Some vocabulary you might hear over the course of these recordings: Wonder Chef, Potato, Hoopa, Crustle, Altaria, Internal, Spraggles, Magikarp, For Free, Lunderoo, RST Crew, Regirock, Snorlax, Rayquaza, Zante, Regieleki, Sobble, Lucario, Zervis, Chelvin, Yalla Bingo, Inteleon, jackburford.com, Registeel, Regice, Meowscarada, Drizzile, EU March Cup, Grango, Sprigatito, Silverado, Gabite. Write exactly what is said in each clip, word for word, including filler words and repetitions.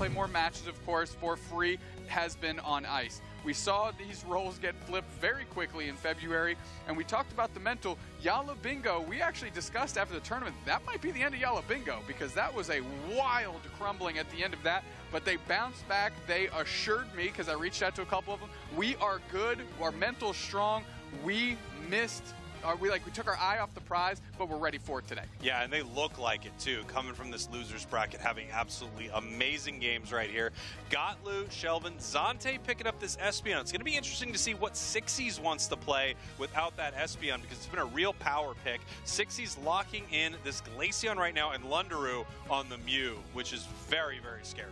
play more matches, of course, for free has been on ice. We saw these roles get flipped very quickly in February, and we talked about the mental Yalla Bingo. We actually discussed after the tournament that might be the end of Yalla Bingo, because that was a wild crumbling at the end of that, but they bounced back. They assured me, because I reached out to a couple of them, we are good, our mental's strong, we missed Are we like we took our eye off the prize, but we're ready for it today. Yeah, and they look like it too, coming from this losers bracket, having absolutely amazing games right here. Gottlieb, Chelvin, Zante picking up this Espeon. It's going to be interesting to see what Sixies wants to play without that Espeon, because it's been a real power pick. Sixies locking in this Glaceon right now, and Lunderoo on the Mew, which is very, very scary.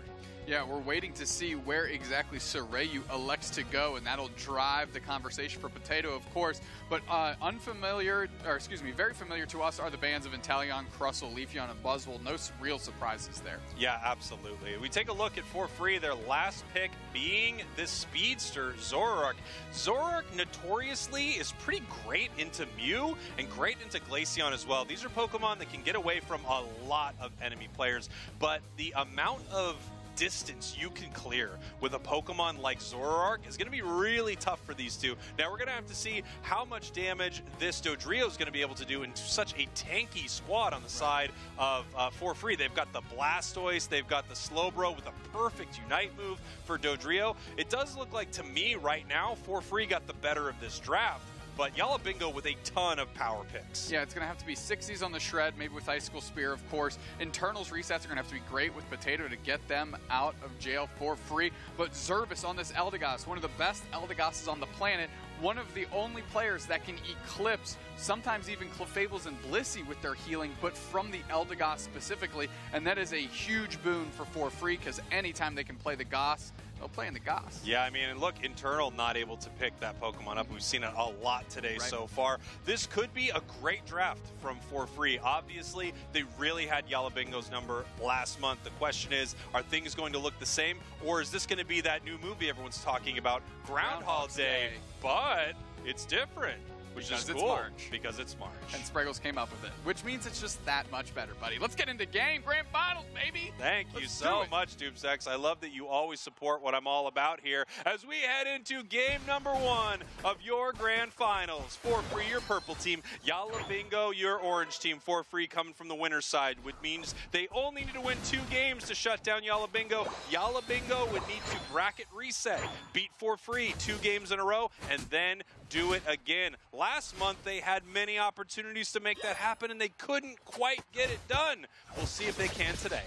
Yeah, we're waiting to see where exactly Sorayu elects to go, and that'll drive the conversation for Potato, of course. But uh, unfamiliar, or excuse me, very familiar to us are the bands of Inteleon, Crustle, Leafeon, and Buzzwole. No real surprises there. Yeah, absolutely. We take a look at For Free, their last pick being this speedster, Zoroark. Zoroark notoriously is pretty great into Mew and great into Glaceon as well. These are Pokemon that can get away from a lot of enemy players, but the amount of distance you can clear with a Pokemon like Zoroark is going to be really tough for these two. Now we're going to have to see how much damage this Dodrio is going to be able to do in such a tanky squad on the side of uh, For Free. They've got the Blastoise, they've got the Slowbro with a perfect Unite move for Dodrio. It does look like to me right now For Free got the better of this draft, but Yalla Bingo with a ton of power picks. Yeah, it's going to have to be Sixies on the Shred, maybe with Icicle Spear, of course. Internal's resets are going to have to be great with Potato to get them out of jail for free. But Zervis on this Eldegoss, one of the best Eldegosses on the planet, one of the only players that can eclipse, sometimes even Clefables and Blissey with their healing, but from the Eldegoss specifically. And that is a huge boon for For Free, because anytime they can play the Goss, they'll play in the Goss. Yeah, I mean, and look, Internal not able to pick that Pokemon up. We've seen it a lot today right. so far. This could be a great draft from For Free. Obviously, they really had Yalla Bingo's number last month. The question is, are things going to look the same, or is this going to be that new movie everyone's talking about, Groundhog Day, Day, but it's different? Which because is cool, it's March. Because it's March. And Spraggles came up with it, which means it's just that much better, buddy. Let's get into game grand finals, baby. Thank Let's you so much, DubSex. I love that you always support what I'm all about here. As we head into game number one of your grand finals, For Free, your purple team, Yalla Bingo, your orange team. For Free coming from the winner's side, which means they only need to win two games to shut down Yalla Bingo. Yalla Bingo would need to bracket reset, beat For Free two games in a row, and then do it again. Last month, they had many opportunities to make that happen, and they couldn't quite get it done. We'll see if they can today.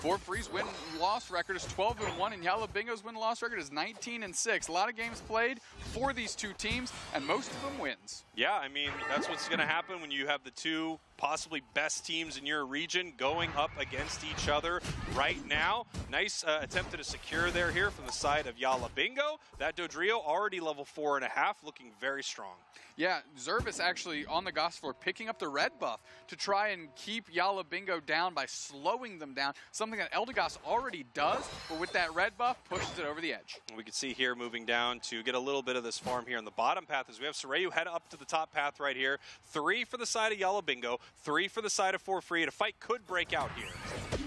For Free's win-loss record is twelve and one, and Yalla Bingo's win-loss record is nineteen and six. A lot of games played for these two teams, and most of them wins. Yeah, I mean, that's what's going to happen when you have the two possibly best teams in your region going up against each other right now. Nice uh, attempt to secure there here from the side of Yalla Bingo. That Dodrio already level four and a half, looking very strong. Yeah, Zervis actually on the Goss floor picking up the red buff to try and keep Yalla Bingo down by slowing them down, something that Eldegoss already does, but with that red buff pushes it over the edge. We can see here moving down to get a little bit of this farm here on the bottom path as we have Sorayu head up to the top path right here. Three for the side of Yalla Bingo. Three for the side of For Free, and a fight could break out here.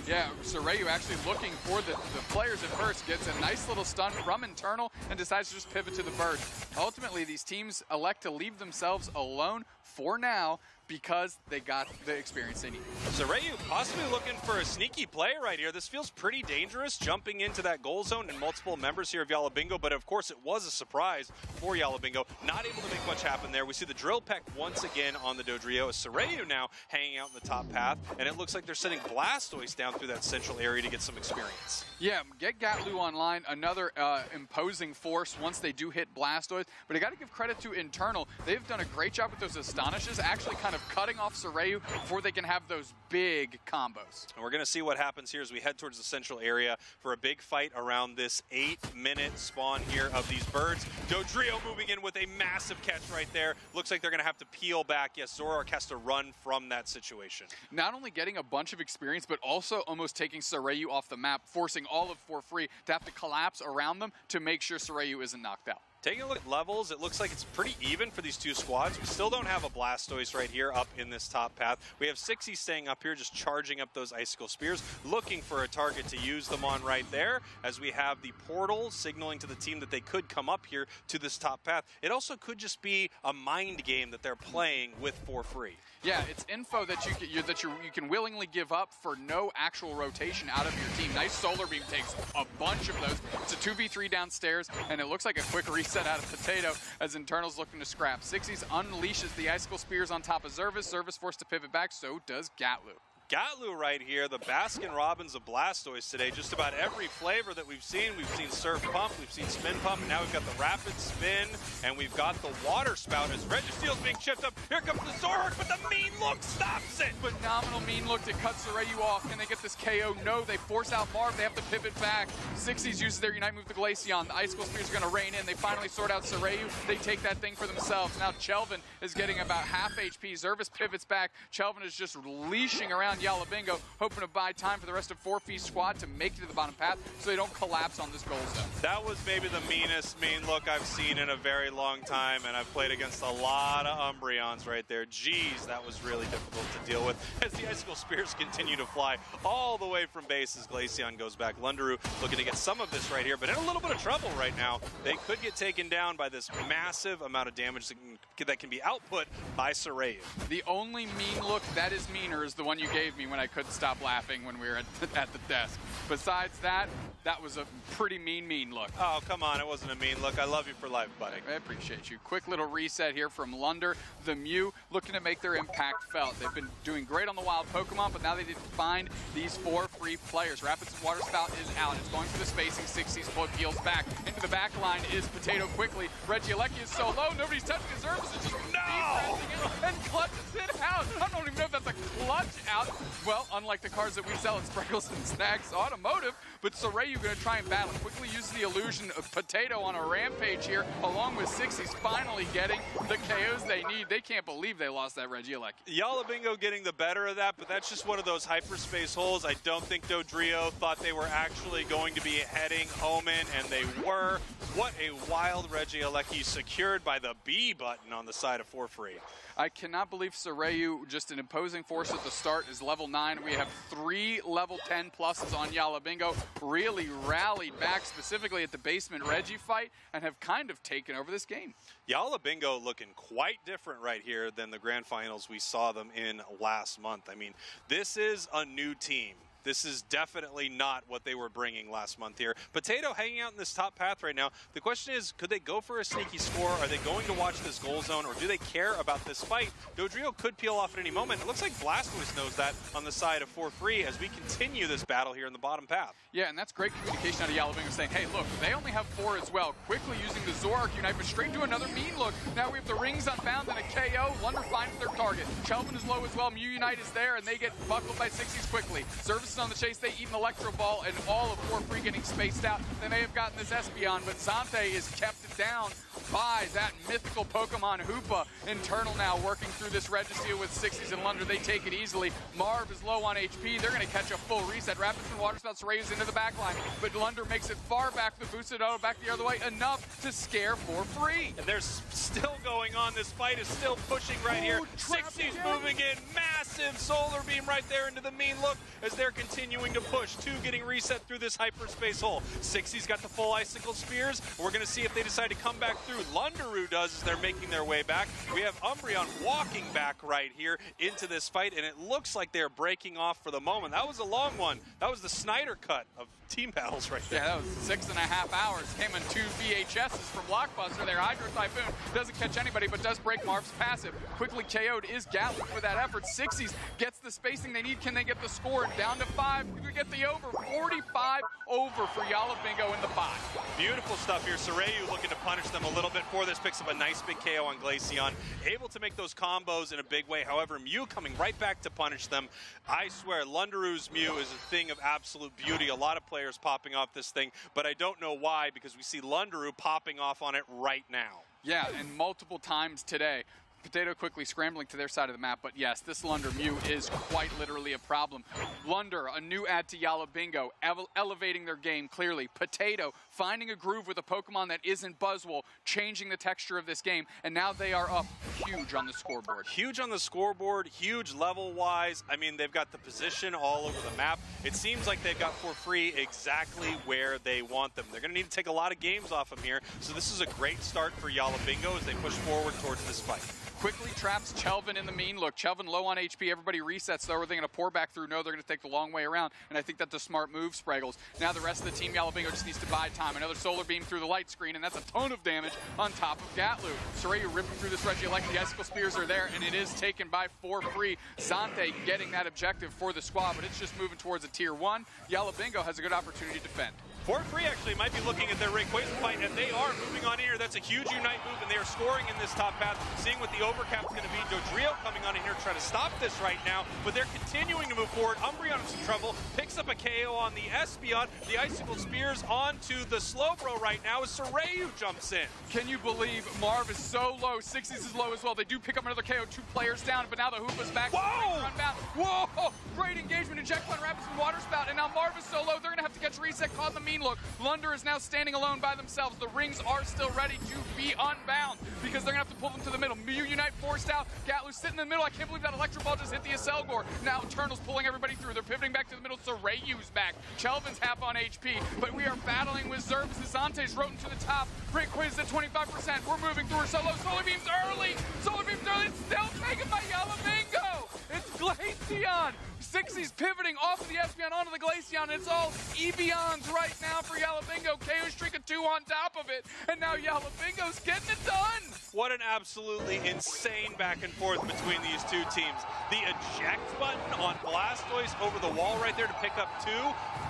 Yeah, Sorayu actually looking for the, the players at first, gets a nice little stun from Internal and decides to just pivot to the bird. Ultimately, these teams elect to leave themselves alone for now, because they got the experience they need. Sorayu possibly looking for a sneaky play right here. This feels pretty dangerous, jumping into that goal zone and multiple members here of Yalla Bingo, but of course it was a surprise for Yalla Bingo. Not able to make much happen there. We see the drill peck once again on the Dodrio. Sorayu now hanging out in the top path, and it looks like they're sending Blastoise down through that central area to get some experience. Yeah, get Gatloo online, another uh, imposing force once they do hit Blastoise, but I gotta give credit to Internal. They've done a great job with those Astonishes, actually kind of cutting off Sorayu before they can have those big combos. And we're going to see what happens here as we head towards the central area for a big fight around this eight-minute spawn here of these birds. Dodrio moving in with a massive catch right there. Looks like they're going to have to peel back. Yes, Zoroark has to run from that situation. Not only getting a bunch of experience, but also almost taking Sorayu off the map, forcing all of For Free to have to collapse around them to make sure Sorayu isn't knocked out. Taking a look at levels, it looks like it's pretty even for these two squads. We still don't have a Blastoise right here up in this top path. We have Sixies staying up here, just charging up those Icicle Spears, looking for a target to use them on right there, as we have the portal signaling to the team that they could come up here to this top path. It also could just be a mind game that they're playing with For Free. Yeah, it's info that you, you, that you, you can willingly give up for no actual rotation out of your team. Nice Solar Beam takes a bunch of those. It's a two v three downstairs, and it looks like a quick reset out of Potato as Internal's looking to scrap. Sixies unleashes the Icicle Spears on top of Zervis. Zervis forced to pivot back, so does Gottlieb. Gottlieb right here, the Baskin-Robbins of Blastoise today. Just about every flavor that we've seen. We've seen Surf Pump, we've seen Spin Pump, and now we've got the Rapid Spin, and we've got the Water Spout as Registeel's being chipped up. Here comes the Zorhork, but the Mean Look stops it! Phenomenal Mean Look that cuts Sorayu off. Can they get this K O? No, they force out Marv. They have to pivot back. Sixies uses their Unite move to Glaceon. The Icicle Spears are going to rain in. They finally sort out Sorayu. They take that thing for themselves. Now Chelvin is getting about half H P. Zervis pivots back. Chelvin is just leashing around Yalla Bingo, hoping to buy time for the rest of four Free's squad to make it to the bottom path so they don't collapse on this goal zone. That was maybe the meanest Mean Look I've seen in a very long time, and I've played against a lot of Umbreons right there. Geez, that was really difficult to deal with as the Icicle Spears continue to fly all the way from base as Glaceon goes back. Lunderoo looking to get some of this right here, but in a little bit of trouble right now. They could get taken down by this massive amount of damage that can, that can be output by Sorayu. The only Mean Look that is meaner is the one you gave me when I couldn't stop laughing when we were at the, at the desk. Besides that, that was a pretty mean, mean look. Oh, come on. It wasn't a mean look. I love you for life, buddy. I appreciate you. Quick little reset here from Lunder. The Mew looking to make their impact felt. They've been doing great on the wild Pokemon, but now they need to find these four free players. Rapid Water Spout is out. It's going for the spacing. Sixies peels back. Into the back line is Potato quickly. Regieleki is so low. Nobody's touching his herbs. It's just no! It and clutches it out. I don't even know if that's a clutch out. Well, unlike the cars that we sell at Spraggles and Snacks Automotive, but Sorayu going to try and battle. Quickly uses the illusion of Potato on a rampage here, along with Sixies finally getting the K Os they need. They can't believe they lost that Regieleki. Yalla Bingo getting the better of that, but that's just one of those hyperspace holes. I don't think Dodrio thought they were actually going to be heading home in, and they were. What a wild Regieleki secured by the B button on the side of For Free. I cannot believe Sorayu, just an imposing force at the start, is level nine. We have three level ten pluses on Yalla Bingo. Really rallied back specifically at the basement Reggie fight and have kind of taken over this game. Yalla Bingo looking quite different right here than the grand finals we saw them in last month. I mean, this is a new team. This is definitely not what they were bringing last month here. Potato hanging out in this top path right now. The question is, could they go for a sneaky score? Are they going to watch this goal zone, or do they care about this fight? Dodrio could peel off at any moment. It looks like Blastoise knows that on the side of For Free as we continue this battle here in the bottom path. Yeah, and that's great communication out of Yalla Bingo saying, hey, look, they only have four as well. Quickly using the Zorark Unite, but straight to another Mean Look. Now we have the Rings Unbound and a K O. Wonder finds their target. Chelvin is low as well. Mew Unite is there, and they get buckled by Sixies quickly. Zervis on the chase, they eat an Electro Ball, and all of For Free getting spaced out. They may have gotten this Espeon, but Zante is kept down by that mythical Pokemon Hoopa. Internal now working through this Registeel with Sixies and Lunder. They take it easily. Marv is low on H P. They're going to catch a full reset. Rapid and Water Spouts raise into the back line, but Lunder makes it far back. The boosted auto back the other way, enough to scare For Free. And they're still going on. This fight is still pushing right Ooh, here. Sixies moving in. Massive Solar Beam right there into the Mean Look as they're continuing to push. Two getting reset through this hyperspace hole. Sixies got the full Icicle Spears. We're going to see if they decide to come back through. Lunderoo does as they're making their way back. We have Umbreon walking back right here into this fight, and it looks like they're breaking off for the moment. That was a long one. That was the Snyder cut of team battles right there. Yeah, that was six and a half hours. Came in two V H S's from Blockbuster there. Hydro Typhoon doesn't catch anybody, but does break Marv's passive. Quickly K O'd is Gottlieb for that effort. Sixies gets the spacing they need. Can they get the score down to five? We get the over. forty-five over for Yalla Bingo in the box. Beautiful stuff here. Sorayu looking to punish them a little bit for this. Picks up a nice big K O on Glaceon. Able to make those combos in a big way. However, Mew coming right back to punish them. I swear, Lunderoo's Mew is a thing of absolute beauty. A lot of players popping off this thing, but I don't know why, because we see Lunderoo popping off on it right now. Yeah, and multiple times today. Potato quickly scrambling to their side of the map, but yes, this Lunder Mew is quite literally a problem. Lunder, a new add to Yalla Bingo, elevating their game clearly. Potato finding a groove with a Pokemon that isn't Buzzwole, changing the texture of this game, and now they are up huge on the scoreboard. Huge on the scoreboard, huge level-wise. I mean, they've got the position all over the map. It seems like they've got For Free exactly where they want them. They're going to need to take a lot of games off them here, so this is a great start for Yalla Bingo as they push forward towards this fight. Quickly traps Chelvin in the mean look. Chelvin low on H P. Everybody resets, though. Are they going to pour back through? No, they're going to take the long way around. And I think that's a smart move, Spraggles. Now the rest of the team, Yalla Bingo, just needs to buy time. Another solar beam through the light screen, and that's a ton of damage on top of Gatlu. Sorayu ripping through this Regielect. The Icicle Spears are there, and it is taken by For Free. Zante getting that objective for the squad, but it's just moving towards a tier one. Yalla Bingo has a good opportunity to defend. For Free actually might be looking at their Rayquaza fight, and they are moving on in here. That's a huge UNITE move, and they are scoring in this top path. Seeing what the overcap's going to be, Dodrio coming on in here trying to stop this right now, but they're continuing to move forward. Umbreon in some trouble, picks up a K O on the Espeon. The Icicle Spears onto the Slowbro right now as Sorayu jumps in. Can you believe Marv is so low? Sixies is low as well. They do pick up another K O, two players down, but now the Hoopa's back. Whoa! Run back. Whoa! Great engagement in Jackpot Rapids and Water Spout, and now Marv is so low, they're going to have to catch reset, caught in the mean look. Lunder is now standing alone by themselves. The rings are still ready to be unbound because they're going to have to pull them to the middle. M U UNITE forced out. Gatlu's sitting in the middle. I can't believe that Electro Ball just hit the Acelgor. Now Eternal's pulling everybody through. They're pivoting back to the middle. Sorayu's back. Chelvin's half on H P, but we are battling with Zervis. Zante's roten to the top. Great quiz at twenty-five percent. We're moving through our solo. Solar Beam's early. Solar Beam's early. It's still taken by Yalla Bingo. It's Glaceon. Sixies pivoting off of the Espeon onto the Glaceon. It's all Evians right now for Yalla Bingo. K O streak of two on top of it. And now Yalla Bingo's getting it done. What an absolutely insane back and forth between these two teams. The eject button on Blastoise over the wall right there to pick up two.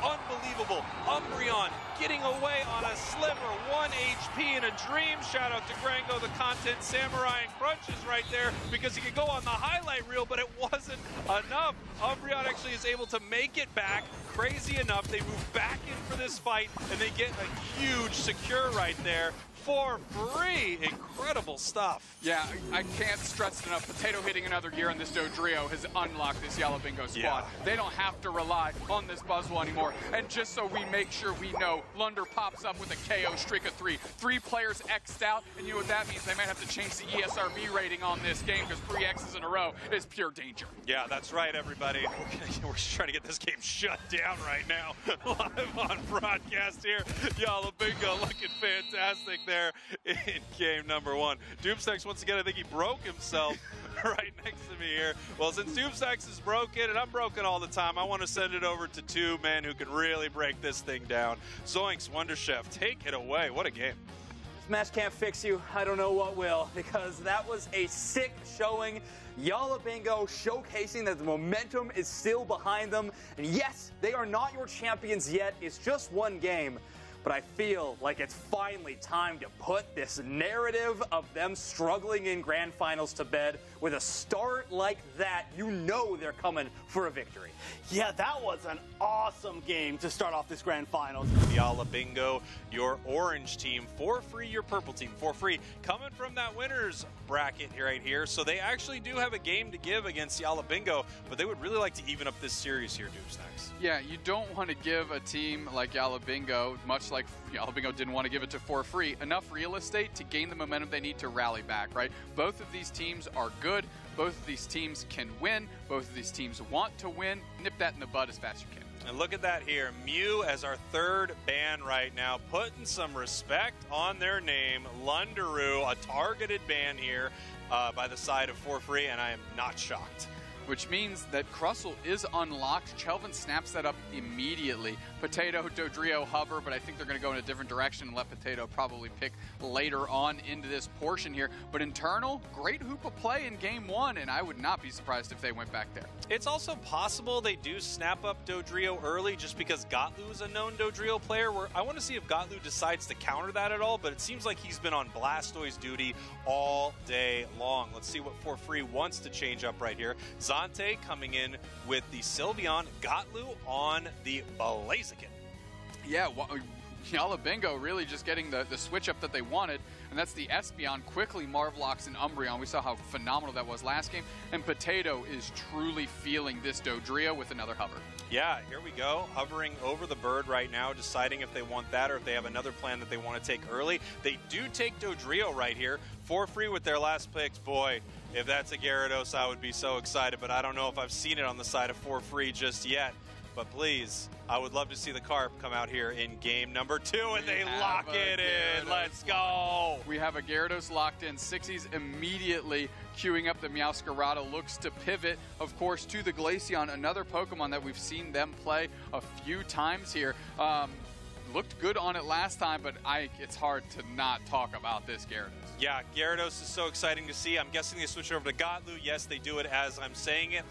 Unbelievable. Umbreon getting away on a sliver. One H P in a dream. Shout out to Grango, the content samurai, and crunches right there because he could go on the highlight reel, but it wasn't enough. Umbreon actually is able to make it back. Crazy enough, they move back in for this fight, and they get a huge secure right there. For Free, incredible stuff. Yeah, I can't stress it enough. Potato hitting another gear on this Dodrio has unlocked this Yalla Bingo squad. Yeah. They don't have to rely on this Buzzwole anymore. And just so we make sure we know, Lunder pops up with a K O streak of three. Three players X'd out, and you know what that means? They might have to change the E S R B rating on this game because three X's in a row is pure danger. Yeah, that's right, everybody. We're trying to get this game shut down right now. Live on broadcast here. Yalla Bingo looking fantastic there. There in game number one. DubSex, once again, I think he broke himself right next to me here. Well, since DubSex is broken, and I'm broken all the time, I want to send it over to two men who can really break this thing down. Zoinks, Wonder Chef, take it away. What a game. If Smash can't fix you, I don't know what will, because that was a sick showing. Yalla Bingo showcasing that the momentum is still behind them. And yes, they are not your champions yet. It's just one game. But I feel like it's finally time to put this narrative of them struggling in grand finals to bed. With a start like that, you know they're coming for a victory. Yeah, that was an awesome game to start off this grand finals. Yalla Bingo, your orange team. For Free, your purple team. For Free, coming from that winner's bracket right here. So they actually do have a game to give against Yalla Bingo, but they would really like to even up this series here, DubSex. Yeah, you don't want to give a team like Yalla Bingo, much like Yalla Bingo didn't want to give it to For Free, enough real estate to gain the momentum they need to rally back, right? Both of these teams are good. Both of these teams can win. Both of these teams want to win. Nip that in the bud as fast as you can. And look at that here. M U as our third ban right now, putting some respect on their name. Lunderoo, a targeted ban here uh, by the side of For Free, and I am not shocked. Which means that Crustle is unlocked. Chelvin snaps that up immediately. Potato, Dodrio hover, but I think they're going to go in a different direction and let Potato probably pick later on into this portion here. But Internal, great Hoopa play in game one, and I would not be surprised if they went back there. It's also possible they do snap up Dodrio early just because Gottlieb is a known Dodrio player. Where I want to see if Gottlieb decides to counter that at all, but it seems like he's been on Blastoise duty all day long. Let's see what For Free wants to change up right here. Zante coming in with the Sylveon, Gottlieb on the Blaziken. Yeah, Yalla Bingo really just getting the, the switch up that they wanted, and that's the Espeon quickly Marvlocks and Umbreon. We saw how phenomenal that was last game, and Potato is truly feeling this Dodrio with another hover. Yeah, here we go, hovering over the bird right now, deciding if they want that or if they have another plan that they want to take early. They do take Dodrio right here for free with their last picks. Boy, if that's a Gyarados, I would be so excited, but I don't know if I've seen it on the side of for free just yet. But please, I would love to see the Carp come out here in game number two, and they lock it in. Let's go. We have a Gyarados locked in. Sixies immediately queuing up the Meowscarada, looks to pivot, of course, to the Glaceon, another Pokemon that we've seen them play a few times here. Um, looked good on it last time, but I, it's hard to not talk about this Gyarados. Yeah, Gyarados is so exciting to see. I'm guessing they switch over to Gottlieb. Yes, they do it as I'm saying it.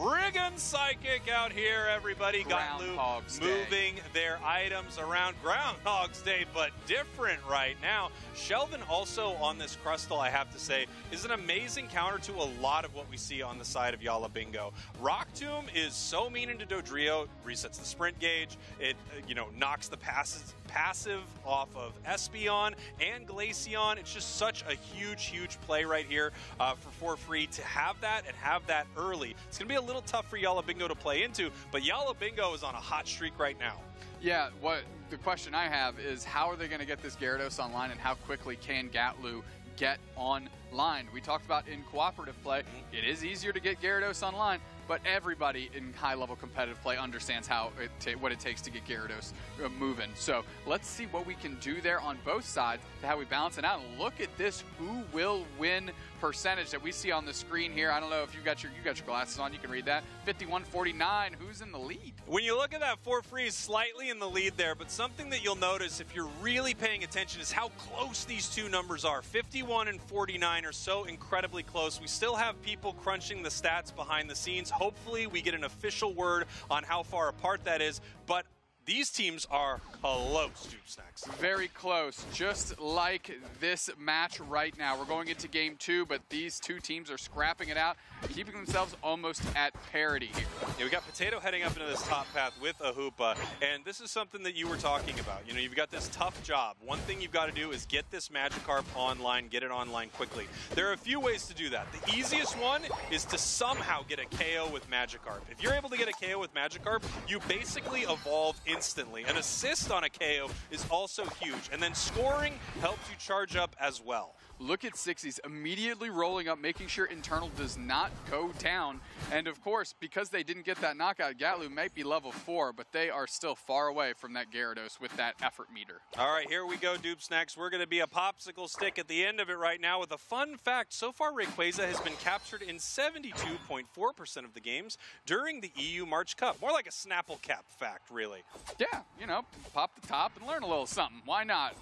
Friggin' psychic out here, everybody. Gottlieb moving their items around. Groundhog's Day, but different right now. Chelvin also on this Crustle, I have to say, is an amazing counter to a lot of what we see on the side of Yalla Bingo. Rock Tomb is so mean into Dodrio, resets the sprint gauge. It, you know, knocks the passes, passive off of Espeon and Glaceon. It's just such a huge, huge play right here uh, for For Free to have that and have that early. It's going to be a little tough for Yalla Bingo to play into, but Yalla Bingo is on a hot streak right now. Yeah, what the question I have is how are they going to get this Gyarados online, and how quickly can Gatlu get online? We talked about in cooperative play, it is easier to get Gyarados online, but everybody in high-level competitive play understands how it ta what it takes to get Gyarados uh, moving. So let's see what we can do there on both sides to how we balance it out. Look at this who will win percentage that we see on the screen here. I don't know if you've got your, you got your glasses on, you can read that. fifty-one forty-nine, who's in the lead? When you look at that, For Free is slightly in the lead there, but something that you'll notice if you're really paying attention is how close these two numbers are. fifty-one and forty-nine are so incredibly close. We still have people crunching the stats behind the scenes. Hopefully we get an official word on how far apart that is, but these teams are close, DubSex. Very close, just like this match right now. We're going into game two, but these two teams are scrapping it out, keeping themselves almost at parity here. Yeah, we got Potato heading up into this top path with a Hoopa, and this is something that you were talking about. You know, you've got this tough job. One thing you've got to do is get this Magikarp online, get it online quickly. There are a few ways to do that. The easiest one is to somehow get a K O with Magikarp. If you're able to get a K O with Magikarp, you basically evolve instantly. An assist on a K O is also huge, and then scoring helps you charge up as well. Look at Sixies immediately rolling up, making sure Internal does not go down. And of course, because they didn't get that knockout, Gatlu might be level four, but they are still far away from that Gyarados with that effort meter. All right, here we go, DubSex. We're going to be a popsicle stick at the end of it right now with a fun fact. So far, Rayquaza has been captured in seventy-two point four percent of the games during the E U March Cup. More like a Snapple Cap fact, really. Yeah, you know, pop the top and learn a little something. Why not?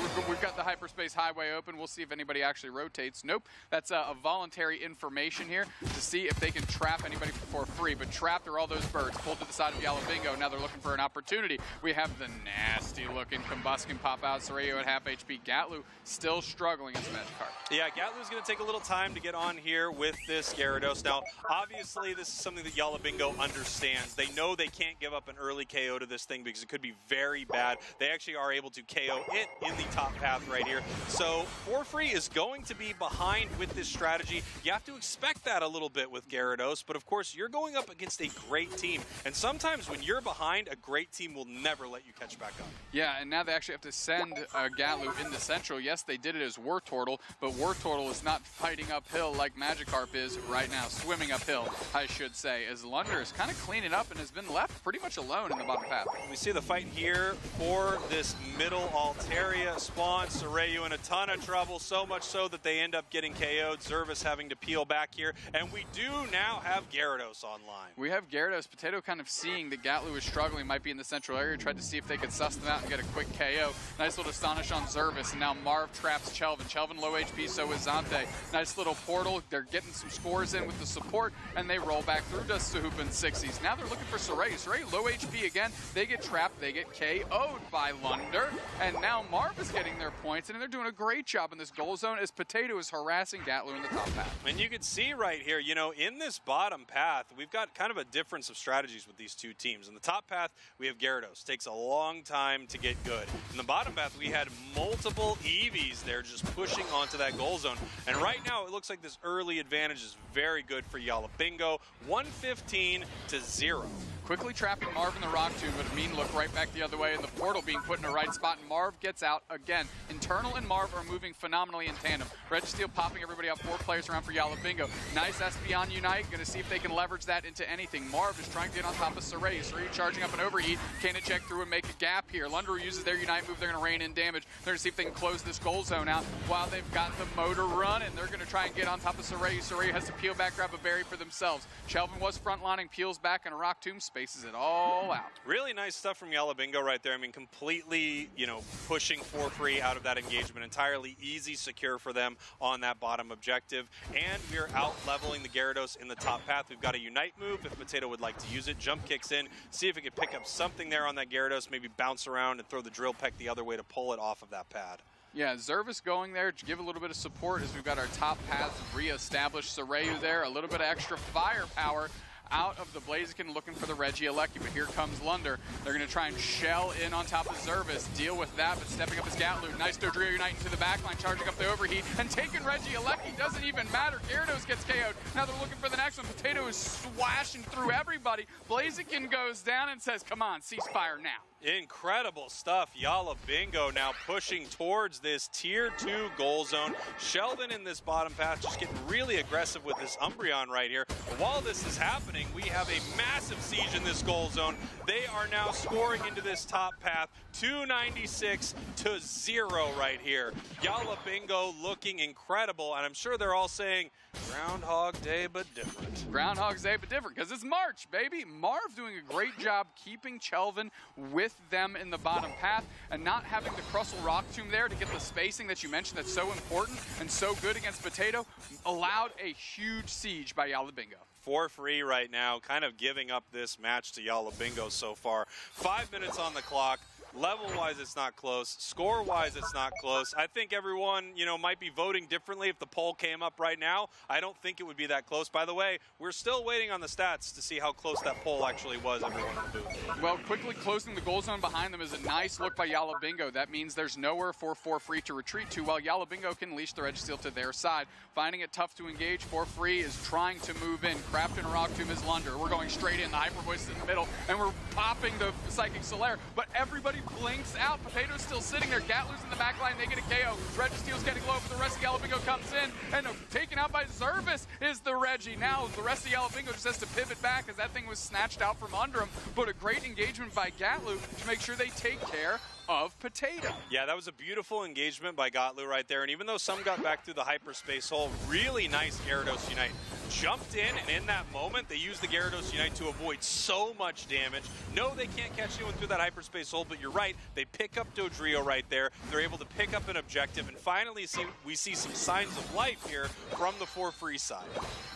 We're, we've got the hyperspace highway open. We'll see if anybody actually rotates. Nope, that's a, a voluntary information here to see if they can trap anybody for free, but trapped are all those birds pulled to the side of Yalla Bingo. Now they're looking for an opportunity. We have the nasty looking Combuskin pop out. Sorayu at half H P. Gatlu still struggling as Magikarp. Yeah, Gatlu's gonna take a little time to get on here with this Gyarados. Now obviously this is something that Yalla Bingo understands. They know they can't give up an early K O to this thing because it could be very bad. They actually are able to K O it in the top path right here. So for free is going to be behind with this strategy. You have to expect that a little bit with Gyarados, but of course you're going up against a great team, and sometimes when you're behind, a great team will never let you catch back up. Yeah, and now they actually have to send uh, Gatlu in the central. Yes, they did it as Wartortle, but Wartortle is not fighting uphill like Magikarp is right now, swimming uphill, I should say, as Lunder is kind of cleaning up and has been left pretty much alone in the bottom path. We see the fight here for this middle Altaria spawn. Sorayu in a ton of trouble, so much so that they end up getting K O'd. Zervis having to peel back here, and we do now have Gyarados online. We have Gyarados. Potato kind of seeing that Gatlu is struggling, might be in the central area, tried to see if they could suss them out and get a quick K O. Nice little Astonish on Zervis, and now Marv traps Chelvin. Chelvin low H P, so is Zante. Nice little portal. They're getting some scores in with the support, and they roll back through to Suhoop and Sixies. Now they're looking for Sorayu. Sorayu low H P again. They get trapped. They get K O'd by Lunder, and now Marv is getting their points, and they're doing a great job in this goal goal zone as Potato is harassing Gatler in the top path. And you can see right here, you know, in this bottom path, we've got kind of a difference of strategies with these two teams. In the top path, we have Gyarados. Takes a long time to get good. In the bottom path, we had multiple Eevees there just pushing onto that goal zone. And right now, it looks like this early advantage is very good for Yalla Bingo. one fifteen to zero. Quickly trapping Marv in the rock tomb, but Amin look right back the other way, and the portal being put in the right spot, and Marv gets out again. Internal and Marv are moving phenomenally in tandem. Registeel popping everybody up, four players around for Yalla Bingo. Nice S B on UNITE, gonna see if they can leverage that into anything. Marv is trying to get on top of Sorayu. Sorayu charging up an overheat, can't check through and make a gap here. Lunderoo uses their UNITE move, they're gonna rein in damage. They're gonna see if they can close this goal zone out while they've got the motor run, and they're gonna try and get on top of Sorayu. Sorayu has to peel back, grab a berry for themselves. Chelvin was frontlining, peels back, and a rock tomb spaces it all out. Really nice stuff from Yalla Bingo right there. I mean, completely, you know, pushing For Free out of that engagement. Entirely easy, secure for them on that bottom objective. And we are out leveling the Gyarados in the top path. We've got a UNITE move if Potato would like to use it. Jump kicks in, see if it could pick up something there on that Gyarados, maybe bounce around and throw the drill peck the other way to pull it off of that pad. Yeah, Zervis going there to give a little bit of support as we've got our top paths reestablished. Sorayu there, a little bit of extra firepower out of the Blaziken, looking for the Regieleki, but here comes Lunder. They're going to try and shell in on top of Zervis, deal with that, but stepping up is Gatlu. Nice Dodrio UNITE into the backline, charging up the overheat, and taking Regieleki doesn't even matter. Gyarados gets K O'd. Now they're looking for the next one. Potato is swashing through everybody. Blaziken goes down and says, come on, ceasefire now. Incredible stuff. Yalla Bingo now pushing towards this tier two goal zone. Sheldon in this bottom path just getting really aggressive with this Umbreon right here. But while this is happening, we have a massive siege in this goal zone. They are now scoring into this top path, two ninety-six to zero right here. Yalla Bingo looking incredible, and I'm sure they're all saying, Groundhog Day but different. Groundhog Day but different, because it's March, baby. Marv doing a great job keeping Chelvin with them in the bottom path and not having the Crustle Rock Tomb there to get the spacing that you mentioned that's so important and so good against Potato allowed a huge siege by Yalla Bingo. For Free right now, kind of giving up this match to Yalla Bingo so far. Five minutes on the clock. Level-wise, it's not close. Score-wise, it's not close. I think everyone, you know, might be voting differently if the poll came up right now. I don't think it would be that close. By the way, we're still waiting on the stats to see how close that poll actually was, everyone in the booth. Well, quickly closing the goal zone behind them is a nice look by Yalla Bingo. That means there's nowhere for For Free to retreat to, while Yalla Bingo can leash the Registeel to their side. Finding it tough to engage, For Free is trying to move in. Crafting a rock tomb is Lunder. We're going straight in, the Hyper Voice in the middle, and we're popping the Psychic Solaire, but everybody blinks out. Potato's still sitting there. Gatler's in the back line. They get a K O. Registeel's getting low, but the rest of Yalla Bingo comes in. And taken out by Zervis is the Reggie. Now the rest of Yalla Bingo just has to pivot back as that thing was snatched out from under him. But a great engagement by Gatlu to make sure they take care of Potato. Yeah, that was a beautiful engagement by Gatlu right there. And even though some got back through the hyperspace hole, really nice Gyarados UNITE. Jumped in, and in that moment, they used the Gyarados UNITE to avoid so much damage. No, they can't catch anyone through that hyperspace hole, but you're right. They pick up Dodrio right there. They're able to pick up an objective, and finally see, we see some signs of life here from the For Free side.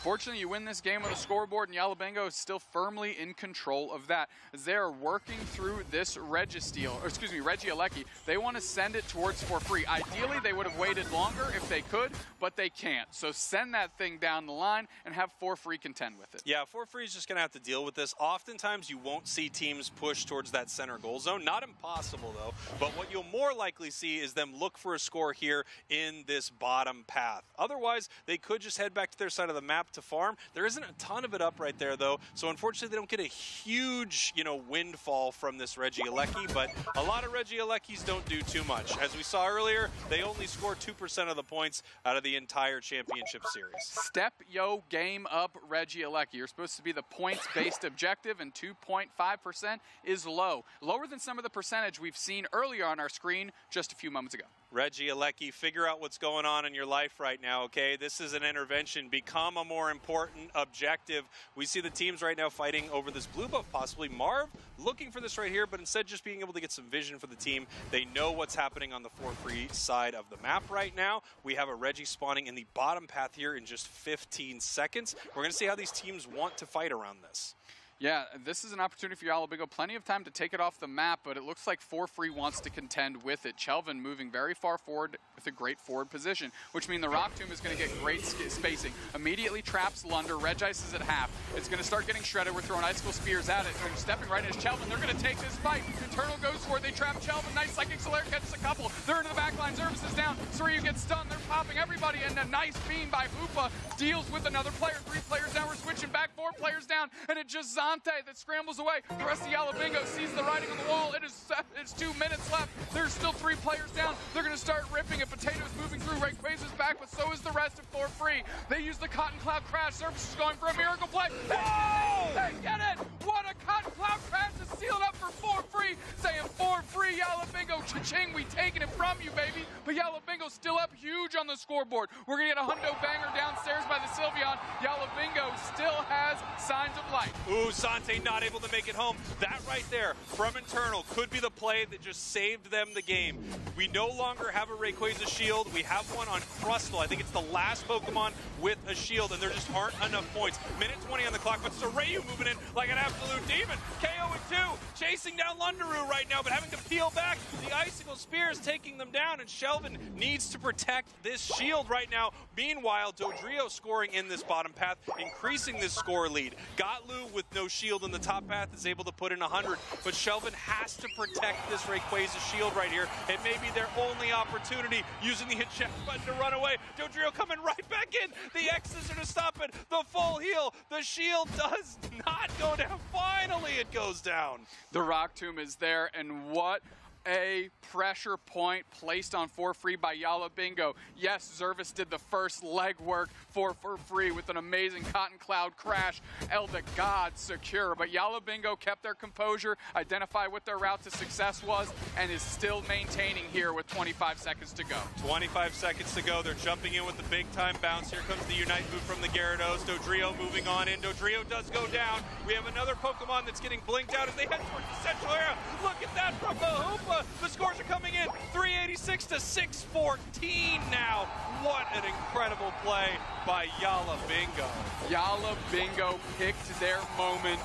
Fortunately, you win this game on the scoreboard, and Yalla Bingo is still firmly in control of that. They're working through this Registeel, or excuse me, Regieleki. They want to send it towards For Free. Ideally, they would have waited longer if they could, but they can't. So send that thing down the line and have For Free contend with it. Yeah, For Free is just going to have to deal with this. Oftentimes, you won't see teams push towards that center goal zone. Not impossible, though. But what you'll more likely see is them look for a score here in this bottom path. Otherwise, they could just head back to their side of the map to farm. There isn't a ton of it up right there, though. So, unfortunately, they don't get a huge, you know, windfall from this Regieleki. But a lot of Regielekis don't do too much. As we saw earlier, they only score two percent of the points out of the entire championship series. Step yo game up Regieleki. You're supposed to be the points-based objective, and two point five percent is low. Lower than some of the percentage we've seen earlier on our screen just a few moments ago. Regieleki, figure out what's going on in your life right now, okay? This is an intervention. Become a more important objective. We see the teams right now fighting over this blue buff, possibly. Marv looking for this right here, but instead just being able to get some vision for the team. They know what's happening on the For Free side of the map right now. We have a Reggie spawning in the bottom path here in just fifteen seconds. We're going to see how these teams want to fight around this. Yeah, this is an opportunity for Yalla Bingo. Plenty of time to take it off the map, but it looks like For Free wants to contend with it. Chelvin moving very far forward with a great forward position, which means the Rock Tomb is going to get great spacing. Immediately traps Lunder. Regice is at half. It's going to start getting shredded. We're throwing Icicle Spears at it. They're stepping right into Chelvin. They're going to take this fight. Internal goes for it. They trap Chelvin. Nice Psychic Solaire catches a couple. They're into the back line. Zervis is down. Sorayu gets stunned. They're popping everybody. And a nice beam by Bupa deals with another player. Three players down. We're switching back. Four players down. And it just Zante that scrambles away. The rest of Yalla Bingo sees the writing on the wall. It is it's two minutes left. There's still three players down. They're going to start ripping, and Potato's moving through. Red Quaze is back, but so is the rest of For Free. They use the Cotton Cloud Crash. Zervis is going for a miracle play. Oh! They get it! What a Cotton Cloud Crash is sealed up for For Free. Saying For Free, Yalla Bingo, cha-ching, we taking it from you, baby. But Yalla Bingo's still up huge on the scoreboard. We're going to get a hundo banger downstairs by the Sylveon. Yalla Bingo still has signs of life. Ooh, Zante not able to make it home. That right there from Internal could be the play that just saved them the game. We no longer have a Rayquaza shield. We have one on Crustle. I think it's the last Pokemon with a shield, and there just aren't enough points. minute twenty on the clock, but Sorayu moving in like an absolute demon. K O in two, chasing down Lunderoo right now, but having to peel back. The Icicle Spears taking them down, and Chelvin needs to protect this shield right now. Meanwhile, Dodrio scoring in this bottom path, increasing this score lead. Gottlieb with no shield in the top path is able to put in one hundred, but Chelvin has to protect this Rayquaza shield right here. It may be their only opportunity, using the eject button to run away. Dodrio coming right back in. The X's are to stop it. The full heal. The shield does not go down. Finally, it goes down. The Rock Tomb is there, and what a pressure point placed on For Free by Yalla Bingo. Yes, Zervis did the first legwork for For Free with an amazing Cotton Cloud Crash. Elda God secure, but Yalla Bingo kept their composure, identified what their route to success was, and is still maintaining here with twenty-five seconds to go. twenty-five seconds to go. They're jumping in with the big time bounce. Here comes the Unite move from the Gyarados. Dodrio moving on in. Dodrio does go down. We have another Pokemon that's getting blinked out as they head towards the central area. Look at that from the hoop. The scores are coming in, three eighty-six to six fourteen now. What an incredible play by Yalla Bingo. Yalla Bingo picked their moment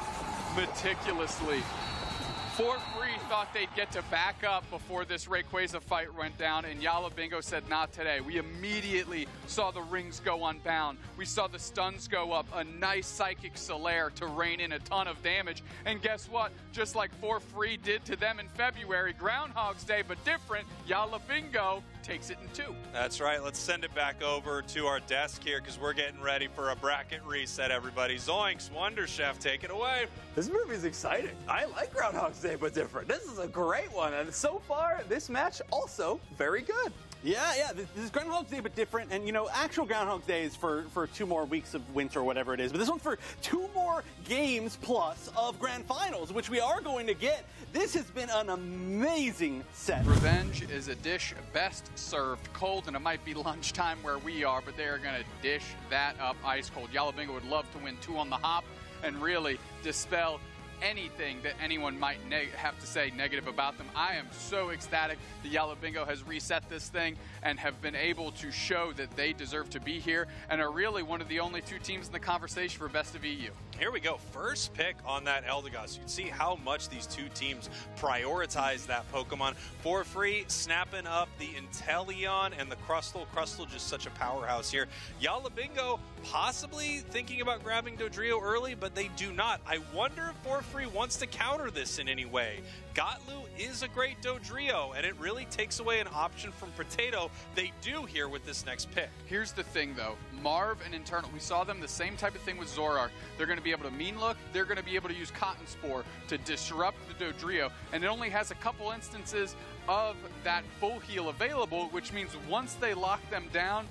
meticulously. For Free thought they'd get to back up before this Rayquaza fight went down, and Yalla Bingo said not today. We immediately saw the rings go unbound. We saw the stuns go up, a nice Psychic Solaire to rein in a ton of damage. And guess what? Just like For Free did to them in February, Groundhog's Day, but different, Yalla Bingo takes it in two. That's right. Let's send it back over to our desk here because we're getting ready for a bracket reset, everybody. Zoinks, Wonder Chef, take it away. This movie's exciting. I like Groundhog's Day, but different. This is a great one, and so far, this match also very good. Yeah, yeah, this is Groundhog's Day, but different, and, you know, actual Groundhog's Day is for, for two more weeks of winter or whatever it is, but this one's for two more games plus of grand finals, which we are going to get. This has been an amazing set. Revenge is a dish best served cold, and it might be lunchtime where we are, but they are going to dish that up ice cold. Yalla Bingo would love to win two on the hop and really dispel anything that anyone might have to say negative about them. I am so ecstatic that Yalla Bingo has reset this thing and have been able to show that they deserve to be here and are really one of the only two teams in the conversation for Best of E U. Here we go. First pick on that Eldegoss. You can see how much these two teams prioritize that Pokemon. For Free, snapping up the Inteleon and the Crustle. Crustle just such a powerhouse here. Yalla Bingo possibly thinking about grabbing Dodrio early, but they do not. I wonder if For Free wants to counter this in any way. Gottlieb is a great Dodrio, and it really takes away an option from Potato. They do here with this next pick. Here's the thing, though. Marv and Internal, we saw them the same type of thing with Zorark. They're going to be able to mean look. They're going to be able to use Cotton Spore to disrupt the Dodrio, and it only has a couple instances of that full heal available, which means once they lock them down,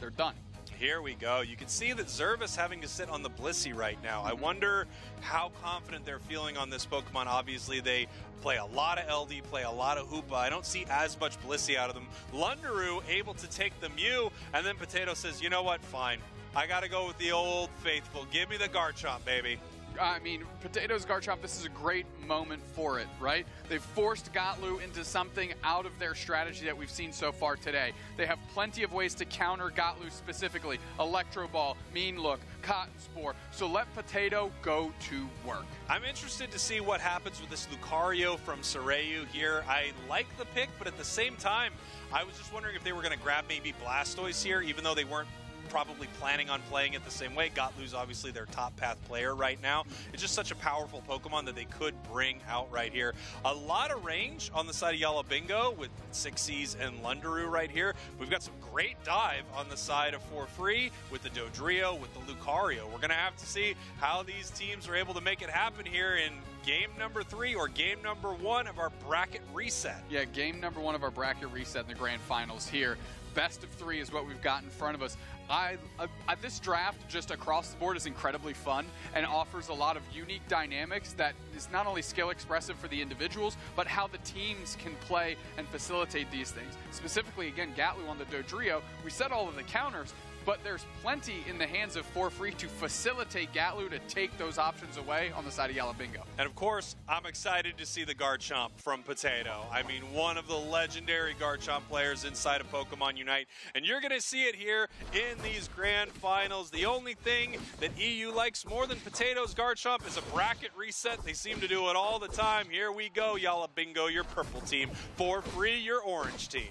they're done. Here we go. You can see that Zervis having to sit on the Blissey right now. I wonder how confident they're feeling on this Pokemon. Obviously, they play a lot of L D, play a lot of Hoopa. I don't see as much Blissey out of them. Lunderoo able to take the Mew, and then Potato says, you know what, fine. I got to go with the old faithful. Give me the Garchomp, baby. I mean, Potato's Garchomp, this is a great moment for it, right? They've forced Gottlieb into something out of their strategy that we've seen so far today. They have plenty of ways to counter Gottlieb specifically. Electro Ball, Mean Look, Cotton Spore. So let Potato go to work. I'm interested to see what happens with this Lucario from Sorayu here. I like the pick, but at the same time, I was just wondering if they were going to grab maybe Blastoise here, even though they weren't probably planning on playing it the same way. Gottlieb's obviously their top path player right now. It's just such a powerful Pokemon that they could bring out right here. A lot of range on the side of Yalla Bingo with Sixies and Lunderoo right here. We've got some great dive on the side of For Free with the Dodrio, with the Lucario. We're going to have to see how these teams are able to make it happen here in game number three or game number one of our bracket reset. Yeah, game number one of our bracket reset in the grand finals here. Best of three is what we've got in front of us. I, uh, this draft just across the board is incredibly fun and offers a lot of unique dynamics that is not only skill expressive for the individuals, but how the teams can play and facilitate these things. Specifically, again, Gottlieb on the Dodrio, we set all of the counters, but there's plenty in the hands of For Free to facilitate Gottlieb to take those options away on the side of Yalla Bingo. And of course, I'm excited to see the Garchomp from Potato. I mean, one of the legendary Garchomp players inside of Pokemon UNITE. And you're gonna see it here in these grand finals. The only thing that E U likes more than Potato's Garchomp is a bracket reset. They seem to do it all the time. Here we go, Yalla Bingo, your purple team. For Free, your orange team.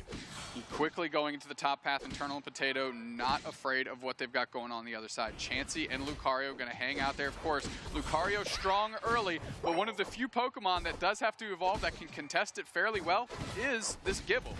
Quickly going into the top path, Internal and Potato, not afraid of what they've got going on the other side. Chansey and Lucario going to hang out there, of course. Lucario strong early, but one of the few Pokemon that does have to evolve that can contest it fairly well is this Gibble.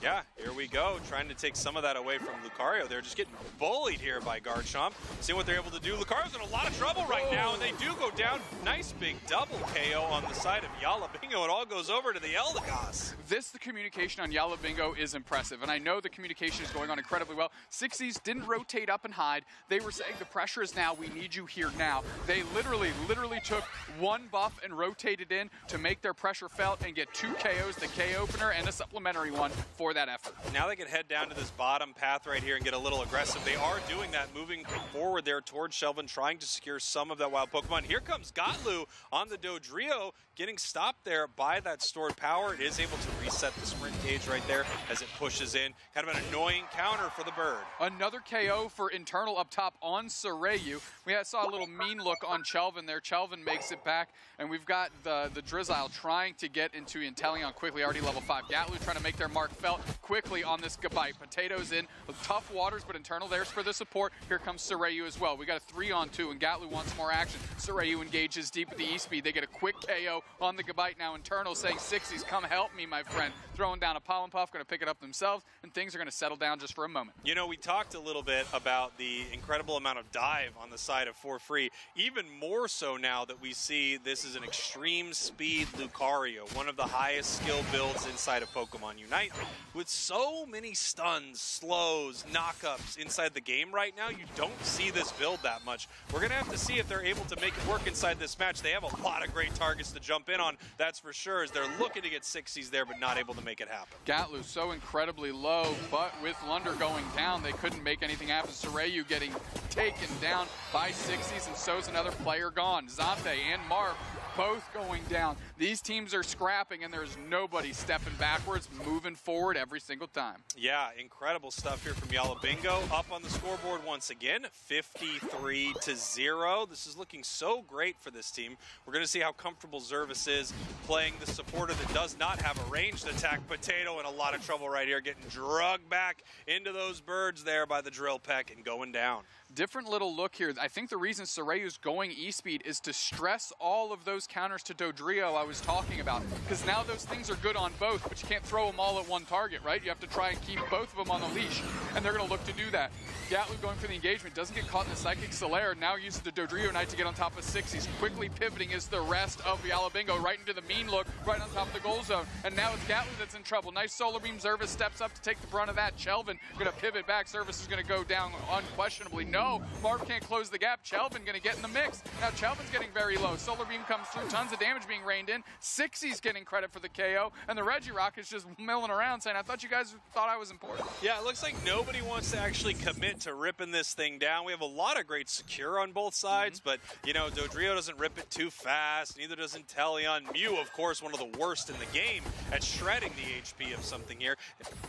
Yeah, here we go, trying to take some of that away from Lucario. They're just getting bullied here by Garchomp. See what they're able to do. Lucario's in a lot of trouble right now, and they do go down. Nice big double K O on the side of Yalla Bingo. It all goes over to the Eldegoss. This, the communication on Yalla Bingo is impressive, and I know the communication is going on incredibly well. Sixies didn't rotate up and hide. They were saying, the pressure is now, we need you here now. They literally, literally took one buff and rotated in to make their pressure felt and get two K Os, the K opener and a supplementary one for that effort. Now they can head down to this bottom path right here and get a little aggressive. They are doing that, moving forward there towards Chelvin, trying to secure some of that wild Pokemon. Here comes Gottlieb on the Dodrio, getting stopped there by that stored power. It is able to reset the sprint gauge right there as it pushes in. Kind of an annoying counter for the bird. Another K O for Internal up top on Sorayu. We saw a little mean look on Chelvin there. Chelvin makes it back, and we've got the, the Drizzile trying to get into Inteleon quickly, already level five. Gottlieb trying to make their mark felt quickly on this Gabite. Potatoes in with tough waters, but Internal there's for the support. Here comes Sorayu as well. We got a three on two, and Gottlieb wants more action. Sorayu engages deep with the E-Speed. They get a quick K O on the Gabite now. Internal saying, Sixies, come help me, my friend. Throwing down a Pollen Puff, going to pick it up themselves, and things are going to settle down just for a moment. You know, we talked a little bit about the incredible amount of dive on the side of For Free, even more so now that we see this is an extreme speed Lucario, one of the highest skill builds inside of Pokemon UNITE. With so many stuns, slows, knockups inside the game right now, you don't see this build that much. We're going to have to see if they're able to make it work inside this match. They have a lot of great targets to jump in on, that's for sure, as they're looking to get Sixies there, but not able to make it happen. Gottlieb so incredibly low, but with Lunder going down, they couldn't make anything happen. Sorayu getting taken down by Sixies, and so's another player gone. Zante and Marv both going down. These teams are scrapping, and there's nobody stepping backwards, moving forward every single time. Yeah, incredible stuff here from Yalla Bingo. Up on the scoreboard once again, fifty-three to zero. This is looking so great for this team. We're going to see how comfortable Zervis is playing the supporter that does not have a ranged attack. Potato in a lot of trouble right here, getting drugged back into those birds there by the drill peck and going down. Different little look here. I think the reason Sorayu's going E-Speed is to stress all of those counters to Dodrio I was talking about, because now those things are good on both, but you can't throw them all at one target, right? You have to try and keep both of them on the leash, and they're going to look to do that. Gottlieb going for the engagement, doesn't get caught in the Psychic Solaire, now uses the Dodrio Knight to get on top of Sixies. Quickly pivoting is the rest of Yalla Bingo, right into the mean look, right on top of the goal zone, and now it's Gottlieb that's in trouble. Nice Solar Beam. Zervis steps up to take the brunt of that. Chelvin going to pivot back. Zervis is going to go down unquestionably. No go. Marv can't close the gap. Chelvin gonna get in the mix. Now Chelvin's getting very low. Solar Beam comes through, tons of damage being reined in. Sixies getting credit for the K O, and the Regirock is just milling around saying, I thought you guys thought I was important. Yeah, it looks like nobody wants to actually commit to ripping this thing down. We have a lot of great secure on both sides, mm-hmm. but you know, Dodrio doesn't rip it too fast, neither doesn't Teleon. Mew, of course, one of the worst in the game at shredding the H P of something here.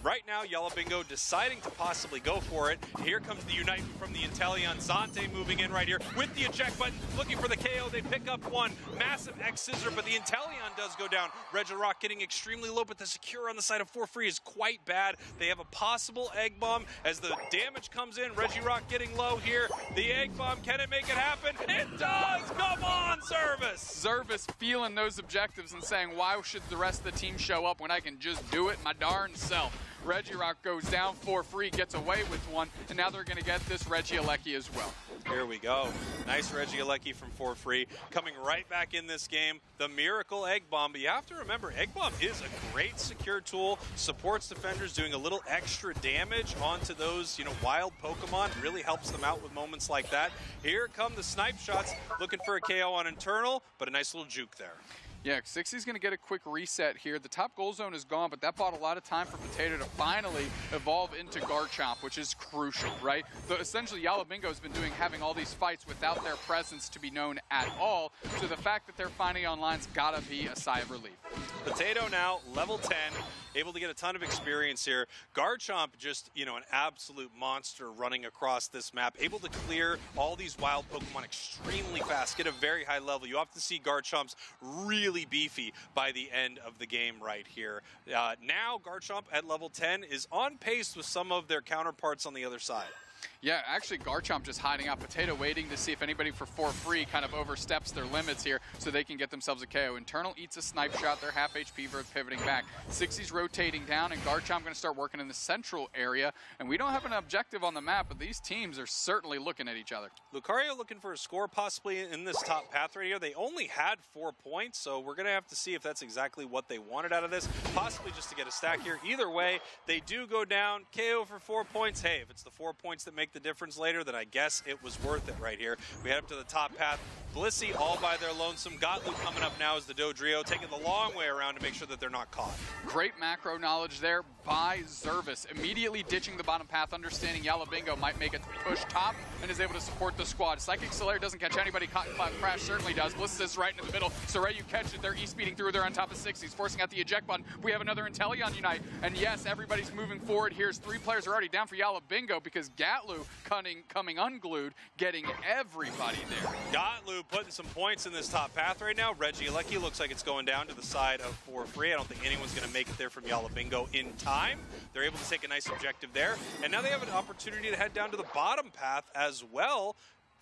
Right now, Yalla Bingo deciding to possibly go for it. Here comes the Unite from the Inteleon. Zante moving in right here with the eject button, looking for the K O. They pick up one. Massive X scissor, but the Inteleon does go down. Regirock getting extremely low, but the secure on the side of For Free is quite bad. They have a possible egg bomb as the damage comes in. Regirock getting low here. The egg bomb, can it make it happen? It does! Come on, Zervis! Zervis feeling those objectives and saying, why should the rest of the team show up when I can just do it my darn self? Regirock goes down For Free, gets away with one, and now they're going to get this Regieleki as well. Here we go. Nice Regieleki from For Free. Coming right back in this game, the Miracle Egg Bomb. But you have to remember, Egg Bomb is a great secure tool. Supports defenders, doing a little extra damage onto those, you know, wild Pokemon. Really helps them out with moments like that. Here come the snipe shots, looking for a K O on Internal, but a nice little juke there. Yeah, Sixies going to get a quick reset here. The top goal zone is gone, but that bought a lot of time for Potato to finally evolve into Garchomp, which is crucial, right? The, essentially, Yalla Bingo has been doing having all these fights without their presence to be known at all, so the fact that they're finally online's got to be a sigh of relief. Potato now, level ten. Able to get a ton of experience here. Garchomp just, you know, an absolute monster running across this map. Able to clear all these wild Pokemon extremely fast. Get a very high level. You often see Garchomps really beefy by the end of the game right here. Uh, now Garchomp at level ten is on pace with some of their counterparts on the other side. Yeah, actually Garchomp just hiding out. Potato waiting to see if anybody for For Free kind of oversteps their limits here so they can get themselves a K O. Internal eats a snipe shot. They're half H P for pivoting back. Sixies rotating down, and Garchomp going to start working in the central area. And we don't have an objective on the map, but these teams are certainly looking at each other. Lucario looking for a score possibly in this top path right here. They only had four points, so we're going to have to see if that's exactly what they wanted out of this. Possibly just to get a stack here. Either way, they do go down. K O for four points. Hey, if it's the four points that make the difference later, then I guess it was worth it right here. We head up to the top path. Blissey all by their lonesome. Gottlieb coming up now is the Dodrio, taking the long way around to make sure that they're not caught. Great macro knowledge there by Zervis. Immediately ditching the bottom path, understanding Yalla Bingo might make a push top and is able to support the squad. Psychic Solaire doesn't catch anybody. Cotton Cloud Crash certainly does. Blissey is right into the middle. Sorayu catches it. They're E-speeding through. They're on top of Sixies, forcing out the eject button. We have another Inteleon Unite. And yes, everybody's moving forward. Here's three players are already down for Yalla Bingo because Gatlu cunning, coming unglued, getting everybody there. Gottlieb putting some points in this top path right now. Regieleki looks like it's going down to the side of For Free. I don't think anyone's going to make it there from Yalla Bingo in time. They're able to take a nice objective there. And now they have an opportunity to head down to the bottom path as well.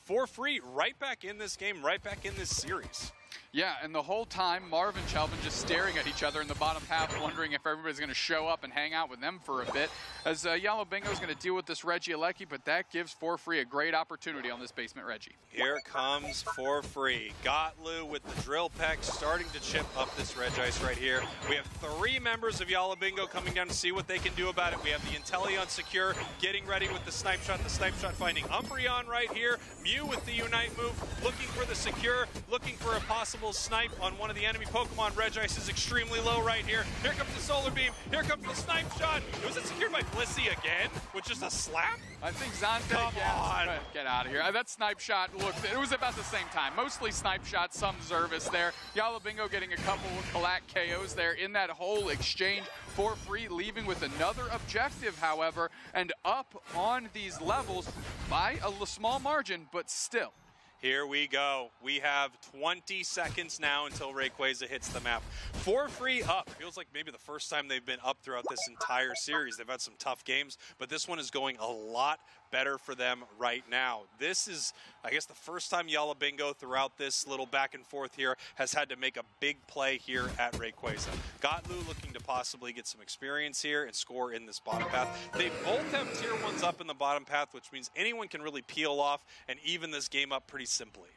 For Free, right back in this game, right back in this series. Yeah, and the whole time, Marv and Chelvin just staring at each other in the bottom half, wondering if everybody's going to show up and hang out with them for a bit. As uh, Yalla Bingo's going to deal with this Regieleki, but that gives For Free a great opportunity on this basement Reggie. Here comes For Free. Gottlieb with the drill peck, starting to chip up this Regice right here. We have three members of Yalla Bingo coming down to see what they can do about it. We have the Inteleon secure, getting ready with the snipe shot. The snipe shot finding Umbreon right here. Mew with the Unite move, looking for the secure, looking for a possible snipe on one of the enemy Pokemon. Regice is extremely low right here. Here comes the Solar Beam. Here comes the snipe shot. Was it secured by Blissey again with just a slap? I think Zante. Come on. Get out of here. That snipe shot looked, it was about the same time. Mostly snipe shots, some Zervis there. Yalla Bingo getting a couple of Kalak K Os there in that whole exchange. For Free leaving with another objective, however, and up on these levels by a small margin, but still. Here we go. We have twenty seconds now until Rayquaza hits the map. For Free up. Feels like maybe the first time they've been up throughout this entire series. They've had some tough games, but this one is going a lot better for them right now. This is, I guess, the first time Yalla Bingo throughout this little back and forth here has had to make a big play here at Rayquaza. Gottlieb looking to possibly get some experience here and score in this bottom path. They both have tier ones up in the bottom path, which means anyone can really peel off and even this game up pretty simply.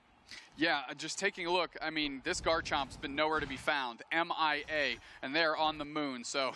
Yeah, just taking a look, I mean, this Garchomp's been nowhere to be found, M I A, and they're on the moon, so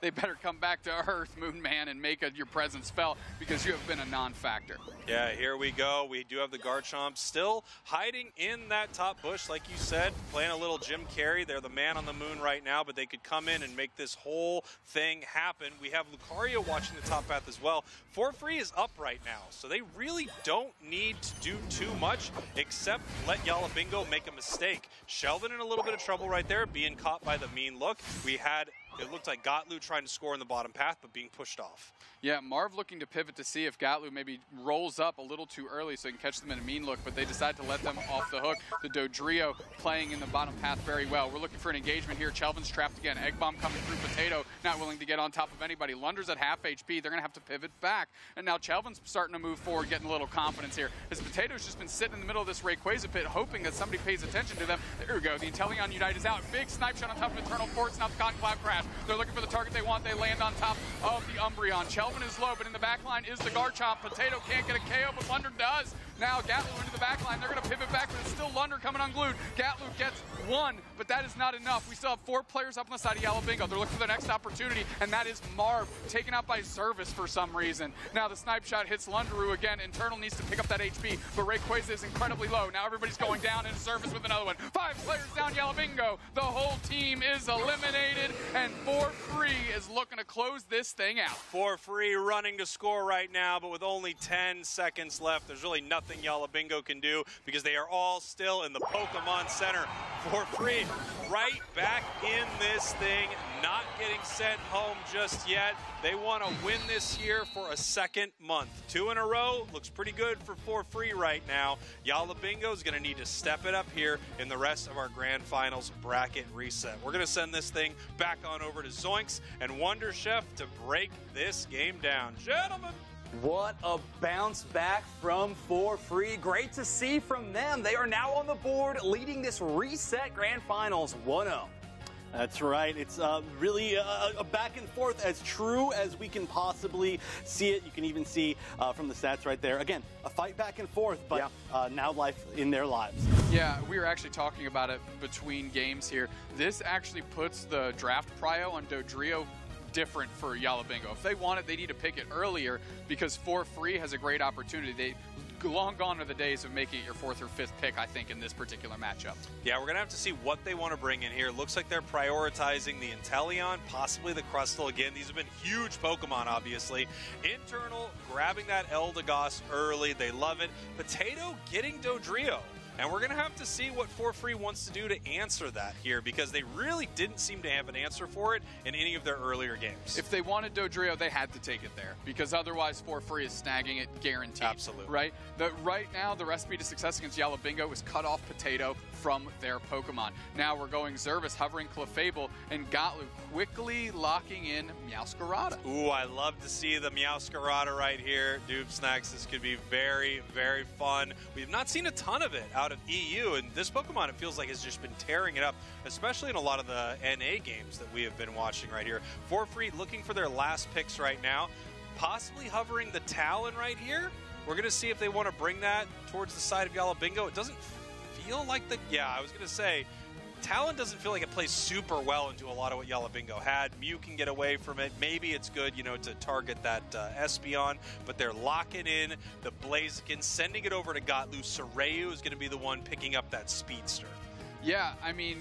they better come back to Earth, Moon Man, and make your presence felt, because you have been a non-factor. Yeah, here we go. We do have the Garchomp still hiding in that top bush, like you said, playing a little Jim Carrey. They're the man on the moon right now, but they could come in and make this whole thing happen. We have Lucario watching the top path as well. For Free is up right now, so they really don't need to do too much except let Yalla Bingo make a mistake. Chelvin in a little bit of trouble right there, being caught by the mean look. We had, it looked like Gottlieb trying to score in the bottom path, but being pushed off. Yeah, Marv looking to pivot to see if Gottlieb maybe rolls up a little too early so he can catch them in a mean look, but they decide to let them off the hook. The Dodrio playing in the bottom path very well. We're looking for an engagement here. Chelvin's trapped again. Egg Bomb coming through. Potato not willing to get on top of anybody. Lunder's at half H P. They're going to have to pivot back. And now Chelvin's starting to move forward, getting a little confidence here. As Potato's just been sitting in the middle of this Rayquaza pit, hoping that somebody pays attention to them. There we go. The Inteleon Unite is out. Big snipe shot on top of Internal. Force not the Conclave crash. They're looking for the target they want. They land on top of the Umbreon. Chelvin is low, but in the back line is the Garchomp. Potato can't get a K O, but Lunder does. Now Gatlu into the back line. They're going to pivot back, but it's still Lunder coming unglued. Gatlu gets one, but that is not enough. We still have four players up on the side of Yalla Bingo. They're looking for their next opportunity, and that is Marv, taken out by Zervis for some reason. Now the snipe shot hits Lunderoo again. Internal needs to pick up that H P, but Rayquaza is incredibly low. Now everybody's going down, and Zervis with another one. Five players down, Yalla Bingo. The whole team is eliminated, and For Free is looking to close this thing out. For Free running to score right now, but with only ten seconds left, there's really nothing Yalla Bingo can do, because they are all still in the Pokemon Center. For Free right back in this thing, not getting sent home just yet. They want to win this year for a second month. Two in a row looks pretty good for For Free right now. Yalla Bingo is going to need to step it up here in the rest of our Grand Finals bracket reset. We're going to send this thing back on over to Zoinks and Wonder Chef to break this game down. Gentlemen, what a bounce back from For Free. Great to see from them. They are now on the board, leading this reset Grand Finals one oh. That's right. It's uh, really a, a back and forth as true as we can possibly see it. You can even see uh, from the stats right there. Again, a fight back and forth, but yeah. uh, now life in their lives. Yeah, we were actually talking about it between games here. This actually puts the draft prio on Dodrio different for Yalla Bingo. If they want it, they need to pick it earlier, because For Free has a great opportunity. They long gone are the days of making it your fourth or fifth pick, I think, in this particular matchup. Yeah, we're going to have to see what they want to bring in here. Looks like they're prioritizing the Inteleon, possibly the Crustle again. These have been huge Pokemon, obviously. Internal grabbing that Eldegoss early. They love it. Potato getting Dodrio. And we're going to have to see what For Free wants to do to answer that here, because they really didn't seem to have an answer for it in any of their earlier games. If they wanted Dodrio, they had to take it there, because otherwise For Free is snagging it guaranteed. Absolutely. Right? The, right now, the recipe to success against Yalla Bingo is cut off Potato from their Pokemon. Now we're going Zervis, hovering Clefable, and Gottlieb quickly locking in Meowscarada. Ooh, I love to see the Meowscarada right here. DubSex, this could be very, very fun. We've not seen a ton of it out of E U, and this Pokemon, it feels like, has just been tearing it up, especially in a lot of the N A games that we have been watching right here. For Free looking for their last picks right now, possibly hovering the Talon right here. We're going to see if they want to bring that towards the side of Yalla Bingo. It doesn't feel like the, yeah, I was going to say, Talon doesn't feel like it plays super well into a lot of what Yalla Bingo had. Mew can get away from it. Maybe it's good, you know, to target that uh, Espeon, but they're locking in the Blaziken, sending it over to Gottlieb. Sorayu is going to be the one picking up that Speedster. Yeah, I mean,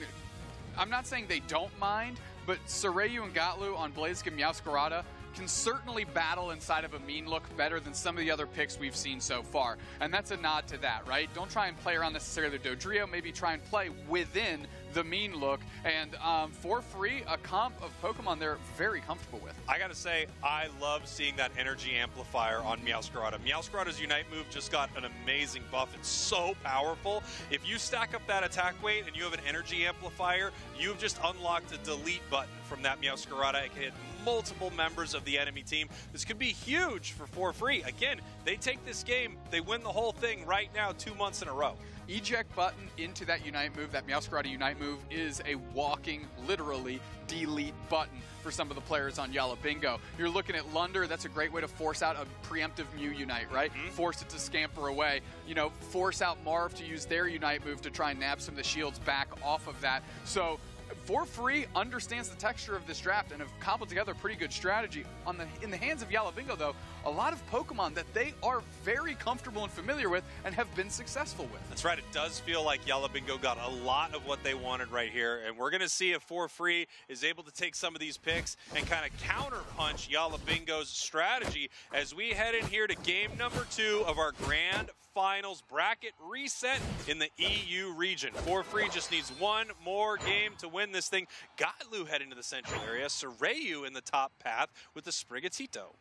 I'm not saying they don't mind, but Sorayu and Gottlieb on Blaziken Meowscarada can certainly battle inside of a mean look better than some of the other picks we've seen so far. And that's a nod to that, right? Don't try and play around necessarily the Dodrio, maybe try and play within the mean look. And um, For Free, a comp of Pokemon they're very comfortable with. I gotta say, I love seeing that energy amplifier on Meowscarada. Meowscarada's Unite move just got an amazing buff. It's so powerful. If you stack up that attack weight and you have an energy amplifier, you've just unlocked a delete button from that Meowscarada. It can hit multiple members of the enemy team. This could be huge for For Free. Again, they take this game, they win the whole thing right now, two months in a row. Eject button into that Unite move, that Meowscarada Unite move, is a walking, literally, delete button for some of the players on Yalla Bingo. You're looking at Lunder, that's a great way to force out a preemptive Mew Unite, right? Mm-hmm. Force it to scamper away. You know, force out Marv to use their Unite move to try and nab some of the shields back off of that. So For Free understands the texture of this draft and have cobbled together a pretty good strategy. On the, in the hands of Yalla Bingo, though, a lot of Pokemon that they are very comfortable and familiar with and have been successful with. That's right. It does feel like Yalla Bingo got a lot of what they wanted right here, and we're going to see if For Free is able to take some of these picks and kind of counterpunch Yalla Bingo's strategy as we head in here to game number two of our grand finals bracket reset in the E U region. For Free just needs one more game to win this thing. Gottlieb heading to the central area. Sorayu in the top path with the Sprigatito.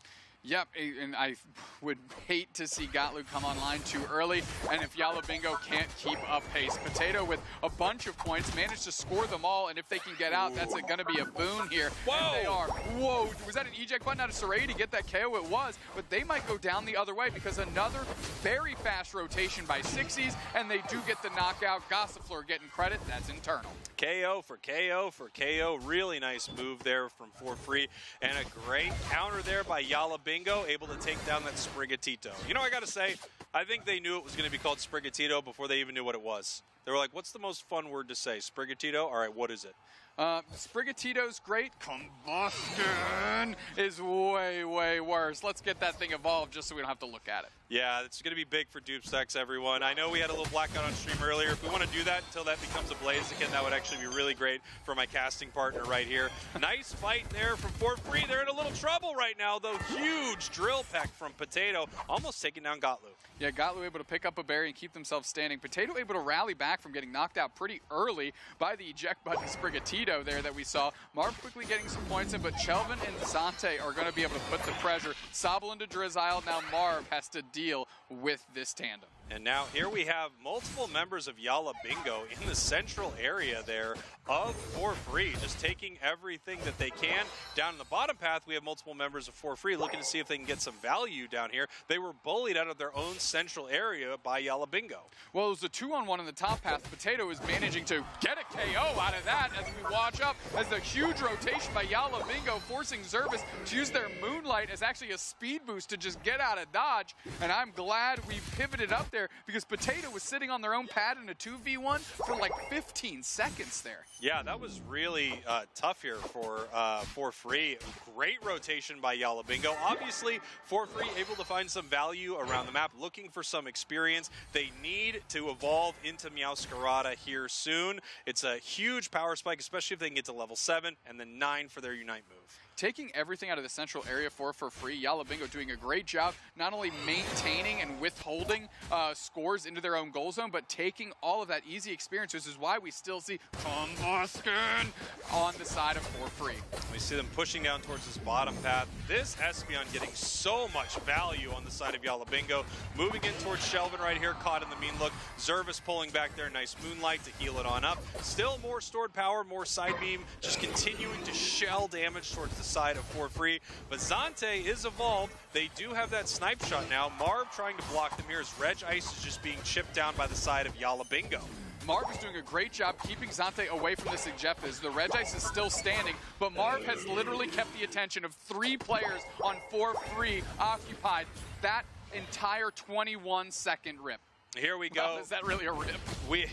Yep, and I would hate to see Gottlieb come online too early, and if Yalla Bingo can't keep up pace. Potato with a bunch of points, managed to score them all, and if they can get out, that's going to be a boon here. Whoa! And they are. Whoa, was that an eject button out of Sorayu to get that K O? It was, but they might go down the other way because another very fast rotation by Sixies, and they do get the knockout. Gossifleur getting credit, that's internal. K O for K O for K O. Really nice move there from For Free, and a great counter there by Yalla Bingo. Bingo able to take down that Sprigatito. You know, I gotta say, I think they knew it was gonna be called Sprigatito before they even knew what it was. They were like, what's the most fun word to say? Sprigatito? All right, what is it? Uh, Sprigatito's great. Combustion is way, way worse. Let's get that thing evolved just so we don't have to look at it. Yeah, it's gonna be big for DubSex, everyone. I know we had a little blackout on stream earlier. If we wanna do that until that becomes a blaze again, that would actually be really great for my casting partner right here. Nice fight there from For Free. They're in a little trouble right now, though. Huge drill pack from Potato, almost taking down Gottlieb. Yeah, Gottlieb able to pick up a berry and keep themselves standing. Potato able to rally back from getting knocked out pretty early by the eject button Sprigatito there that we saw. Marv quickly getting some points in, but Chelvin and Zante are gonna be able to put the pressure. Sobble into Drizzile, now Marv has to deal with this tandem. And now here we have multiple members of Yalla Bingo in the central area there of For Free, just taking everything that they can. Down in the bottom path, we have multiple members of For Free looking to see if they can get some value down here. They were bullied out of their own central area by Yalla Bingo. Well, it was a two-on-one in the top path. Potato is managing to get a K O out of that as we watch up as the huge rotation by Yalla Bingo forcing Zervis to use their Moonlight as actually a speed boost to just get out of dodge. And I'm glad we pivoted up there, because Potato was sitting on their own pad in a two v one for like fifteen seconds there. Yeah, that was really uh, tough here for uh, For Free. Great rotation by Yalla Bingo. Obviously, For Free able to find some value around the map, looking for some experience. They need to evolve into Meowscarada here soon. It's a huge power spike, especially if they can get to level seven and then nine for their Unite move. Taking everything out of the central area for for free, Yalla Bingo doing a great job, not only maintaining and withholding uh, scores into their own goal zone, but taking all of that easy experience, which is why we still see Combustion on the side of For Free. We see them pushing down towards this bottom path. This Espeon getting so much value on the side of Yalla Bingo. Moving in towards Chelvin right here, caught in the mean look. Zervis pulling back there, nice Moonlight to heal it on up. Still more stored power, more side beam, just continuing to shell damage towards the side of For Free, but Zante is evolved. They do have that snipe shot now. Marv trying to block them here as Reg Ice is just being chipped down by the side of Yalla Bingo. Marv is doing a great job keeping Zante away from this eject as the Reg Ice is still standing, but Marv has literally kept the attention of three players on For Free occupied that entire twenty-one second rip. Here we go. Well, is that really a rip? We,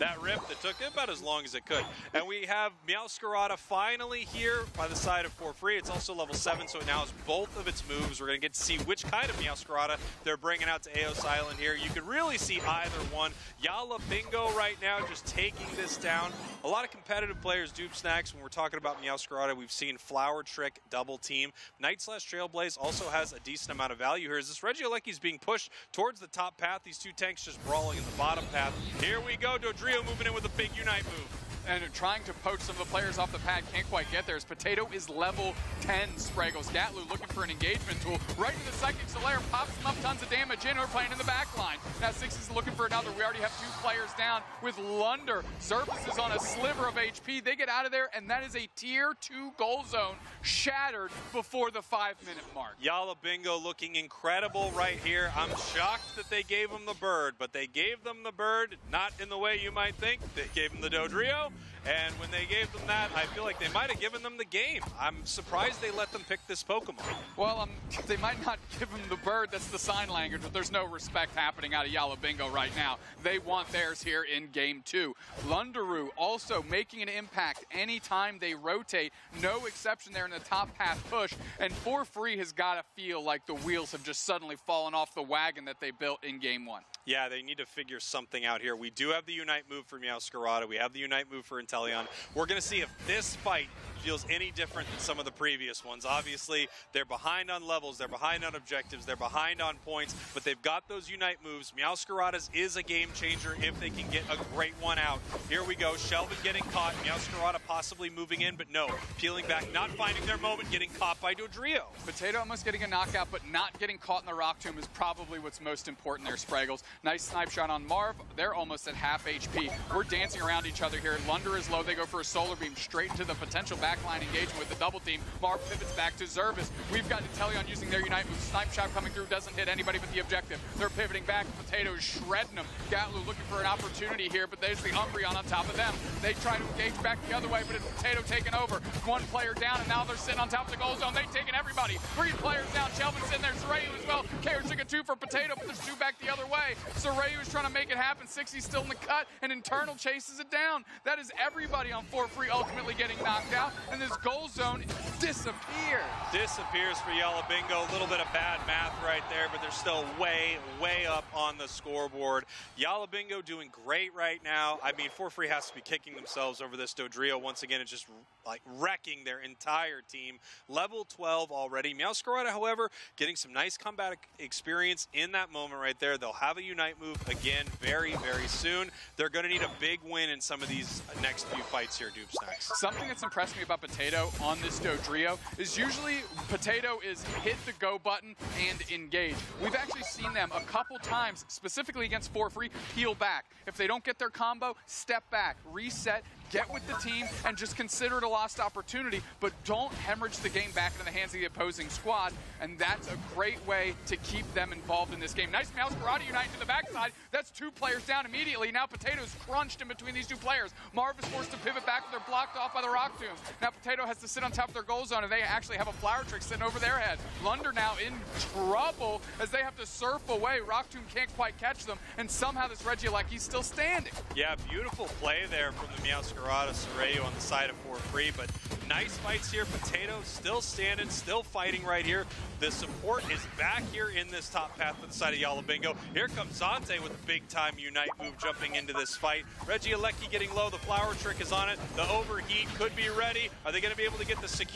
that rip that took about as long as it could. And we have Meowscarada finally here by the side of For Free. It's also level seven, so it now has both of its moves. We're going to get to see which kind of Meowscarada they're bringing out to Aos Island here. You can really see either one. Yalla Bingo right now just taking this down. A lot of competitive players, Dupe Snacks, when we're talking about Meowscarada, we've seen Flower Trick double team. Night Slash Trailblaze also has a decent amount of value here. As this Regieleki is being pushed towards the top path. These two tanks just brawling in the bottom path. Here we go, Dodrio moving in with a big Unite move. And trying to poach some of the players off the pad, can't quite get there as Potato is level ten Spraggles. Gattlu looking for an engagement tool. Right to the Psychic Solaire, pops him up, tons of damage in, or playing in the back line. Now Six is looking for another. We already have two players down with Lunder. Zervis is on a sliver of H P. They get out of there, and that is a tier two goal zone shattered before the five minute mark. Yalla Bingo looking incredible right here. I'm shocked that they gave him the bird, but they gave them the bird, not in the way you might think. They gave him the Dodrio. And when they gave them that, I feel like they might have given them the game. I'm surprised they let them pick this Pokemon. Well, um, they might not give them the bird that's the sign language, but there's no respect happening out of Yalla Bingo right now. They want theirs here in game two. Lunderoo also making an impact anytime they rotate. No exception there in the top path push. And For Free has got to feel like the wheels have just suddenly fallen off the wagon that they built in game one. Yeah, they need to figure something out here. We do have the Unite move for Meowscarada. We have the Unite move for Inteleon. We're going to see if this fight feels any different than some of the previous ones. Obviously, they're behind on levels, they're behind on objectives, they're behind on points, but they've got those Unite moves. Meowscarada's is a game changer if they can get a great one out. Here we go, Chelvin getting caught, Meowscarada possibly moving in, but no, peeling back, not finding their moment, getting caught by Dodrio. Potato almost getting a knockout, but not getting caught in the rock tomb is probably what's most important there, Spraggles. Nice snipe shot on Marv, they're almost at half H P. We're dancing around each other here. Lunder is low, they go for a solar beam straight into the potential backline engagement with the double team. Marv pivots back to Zervis. We've got Inteleon using their Unite move. Snipe shot coming through, doesn't hit anybody but the objective. They're pivoting back, Potatoes shredding them. Gatlu looking for an opportunity here, but there's the Umbreon on top of them. They try to engage back the other way, but it's Potato taking over. One player down, and now they're sitting on top of the goal zone. They've taken everybody. Three players down. Chelvin's in there, Sorayu as well. K R took a two for Potato, but there's two back the other way. Sorayu is trying to make it happen. Sixies still in the cut, and Internal chases it down. That is everybody on For Free ultimately getting knocked out, and this goal zone disappears. Disappears for Yalla Bingo. A little bit of bad math right there, but they're still way, way up on the scoreboard. Yalla Bingo doing great right now. I mean, For Free has to be kicking themselves over this Dodrio. Once again, it's just like wrecking their entire team. Level twelve already. Meowscarada, however, getting some nice combat experience in that moment right there. They'll have a Unite move again very, very soon. They're going to need a big win in some of these next few fights here, DubSex. Something that's impressed me about Potato on this Dodrio is usually Potato is hit the go button and engage. We've actually seen them a couple times, specifically against For Free, peel back. If they don't get their combo, step back, reset, get with the team, and just consider it a lost opportunity, but don't hemorrhage the game back into the hands of the opposing squad, and that's a great way to keep them involved in this game. Nice Meowscarada Unite to the backside. That's two players down immediately. Now Potato's crunched in between these two players. Marv is forced to pivot back, but they're blocked off by the rock tombs. Now Potato has to sit on top of their goal zone, and they actually have a flower trick sitting over their head. Lunder now in trouble as they have to surf away. Rock tomb can't quite catch them, and somehow this Regieleki still standing. Yeah, beautiful play there from the Meowscarada. Sorayu on the side of For Free, but nice fights here. Potato still standing, still fighting right here. The support is back here in this top path for the side of Yalla Bingo. Here comes Zante with a big-time Unite move jumping into this fight. Regieleki getting low. The flower trick is on it. The overheat could be ready. Are they going to be able to get the secure?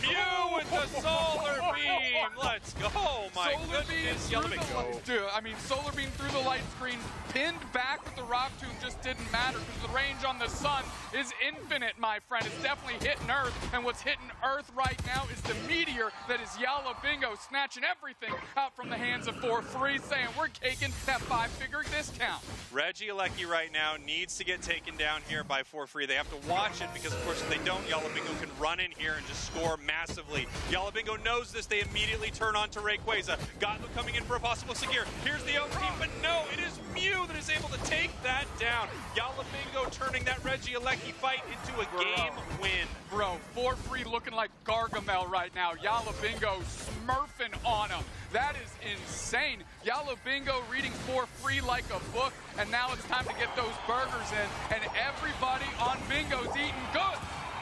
View with the solar beam. Let's go. Oh my solar goodness, Yalla Bingo. Dude, I mean, solar beam through the light screen, pinned back with the rock tomb just didn't matter because the range on the sun is infinite, my friend. It's definitely hitting Earth, and what's hitting Earth right now is the meteor that is Yalla Bingo, snatching everything out from the hands of For Free, saying we're taking that five-figure discount. Regieleki right now needs to get taken down here by For Free. They have to watch it because, of course, if they don't, Yalla Bingo can run in here and just score massively. Yalla Bingo knows this. They immediately turn on to Rayquaza. Gottlieb coming in for a possible secure. Here's the O T, but no, it is Mew that is able to take that down. Yalla Bingo turning that Regieleki fight into a game win. Bro, For Free looking like Gargamel right now. Yalla Bingo smurfing on him. That is insane. Yalla Bingo reading For Free like a book, and now it's time to get those burgers in, and everybody on Bingo's eating good.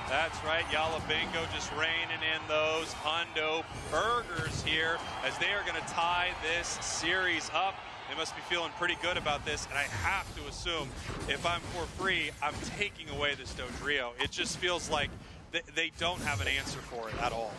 That's right, Yalla Bingo just reining in those hundo burgers here as they are going to tie this series up. They must be feeling pretty good about this, and I have to assume if I'm For Free, I'm taking away this Dodrio. It just feels like th they don't have an answer for it at all.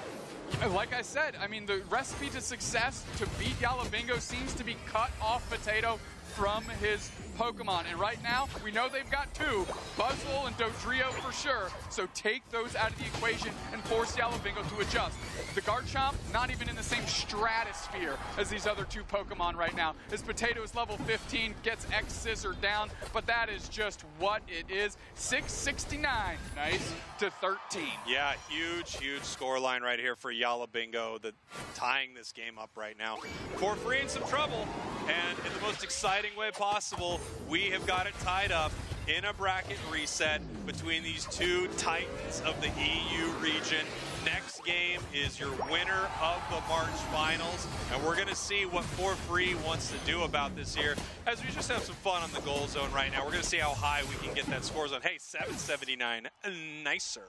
Like I said, I mean, the recipe to success to beat Yalla Bingo seems to be cut off Potato from his Pokemon, and right now we know they've got two, Buzzwole and Dodrio for sure, so take those out of the equation and force Yalla Bingo to adjust. The Garchomp not even in the same stratosphere as these other two Pokemon right now. His Potato is level fifteen, gets X-Scissor down, but that is just what it is. six sixty-nine, nice, to thirteen. Yeah, huge, huge scoreline right here for Yalla Bingo, the, tying this game up right now. For Free in some trouble, and in the most exciting way possible, we have got it tied up. in a bracket reset between these two titans of the E U region. Next game is your winner of the March Finals, and we're going to see what For Free wants to do about this here, as we just have some fun on the goal zone right now. We're going to see how high we can get that score zone. Hey, seven seventy-nine, nicer.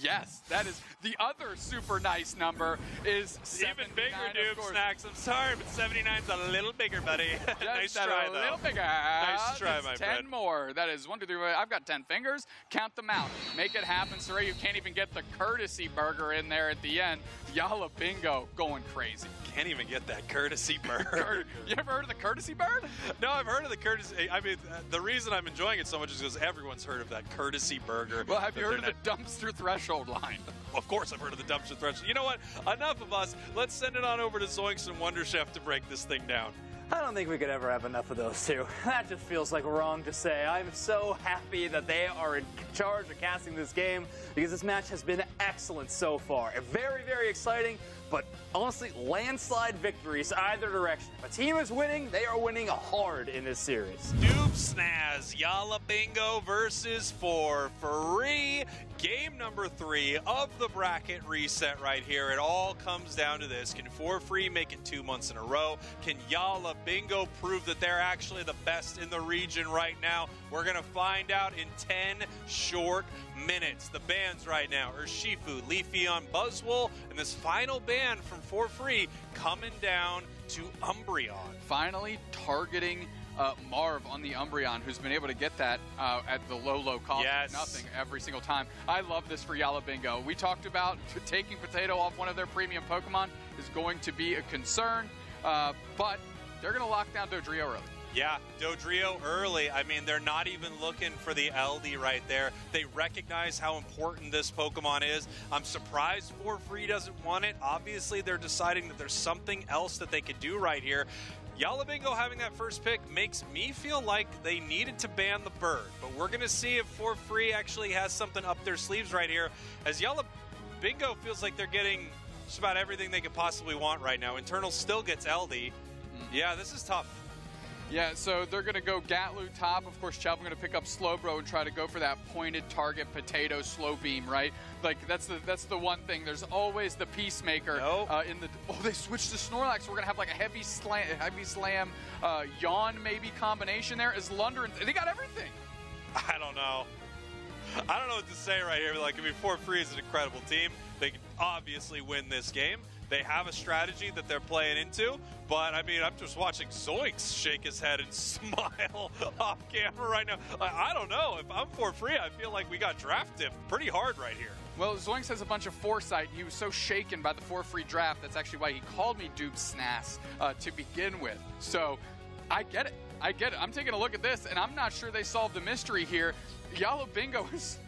Yes, that is the other super nice number is seven nine, even bigger, Dube Snacks. I'm sorry, but seventy-nine's a little bigger, buddy. Nice try, a though. A little bigger. Nice try, That's my ten friend. ten more. That is one, two, three. I've got ten fingers. Count them out. Make it happen. Sorayu can't even get the courtesy burger in there at the end. Yalla Bingo going crazy. Can't even get that courtesy bird. You ever heard of the courtesy bird? No, I've heard of the courtesy. I mean, the reason I'm enjoying it so much is because everyone's heard of that courtesy burger. Well, have you heard of the dumpster threshold line? Of course I've heard of the dumpster threshold. You know what? Enough of us. Let's send it on over to Zoinks and Wonder Chef to break this thing down. I don't think we could ever have enough of those two. That just feels like wrong to say. I'm so happy that they are in charge of casting this game, because this match has been excellent so far. Very, very exciting, but honestly, landslide victories either direction. A team is winning, they are winning hard in this series. Dube Snaz, Yalla Bingo versus For Free. Game number three of the bracket reset right here. It all comes down to this. Can For Free make it two months in a row? Can Yalla Bingo prove that they're actually the best in the region right now? We're going to find out in ten short minutes. The bans right now are Shifu, Leafeon, Buzzwole, and this final ban from For Free coming down to Umbreon. Finally targeting Uh, Marv on the Umbreon, who's been able to get that uh, at the low, low cost. Yes. Nothing every single time. I love this for Yalla Bingo. We talked about taking Potato off one of their premium Pokemon is going to be a concern, uh, but they're going to lock down Dodrio early. Yeah, Dodrio early. I mean, they're not even looking for the L D right there. They recognize how important this Pokemon is. I'm surprised For Free doesn't want it. Obviously, they're deciding that there's something else that they could do right here. Yalla Bingo having that first pick makes me feel like they needed to ban the bird, but we're going to see if For Free actually has something up their sleeves right here, as Yalla Bingo feels like they're getting just about everything they could possibly want right now. Internal still gets L D. Mm-hmm. Yeah, this is tough. Yeah, so they're going to go Gatlu top. Of course, Chelvin going to pick up Slowbro and try to go for that pointed target Potato slow beam, right? Like, that's the that's the one thing. There's always the peacemaker. No. Uh, in the oh, they switched to Snorlax. We're going to have, like, a heavy slam, heavy slam uh, yawn maybe combination there. Is Lunderoo. They got everything. I don't know. I don't know what to say right here. Like, I mean, For Free is an incredible team. They can obviously win this game. They have a strategy that they're playing into, but I mean, I'm just watching Zoinks shake his head and smile off camera right now. I, I don't know. If I'm For Free, I feel like we got draft dipped pretty hard right here. Well, Zoinks has a bunch of foresight. He was so shaken by the For Free draft. That's actually why he called me Dube Snaz uh, to begin with. So I get it. I get it. I'm taking a look at this, and I'm not sure they solved the mystery here. Yalla Bingo is,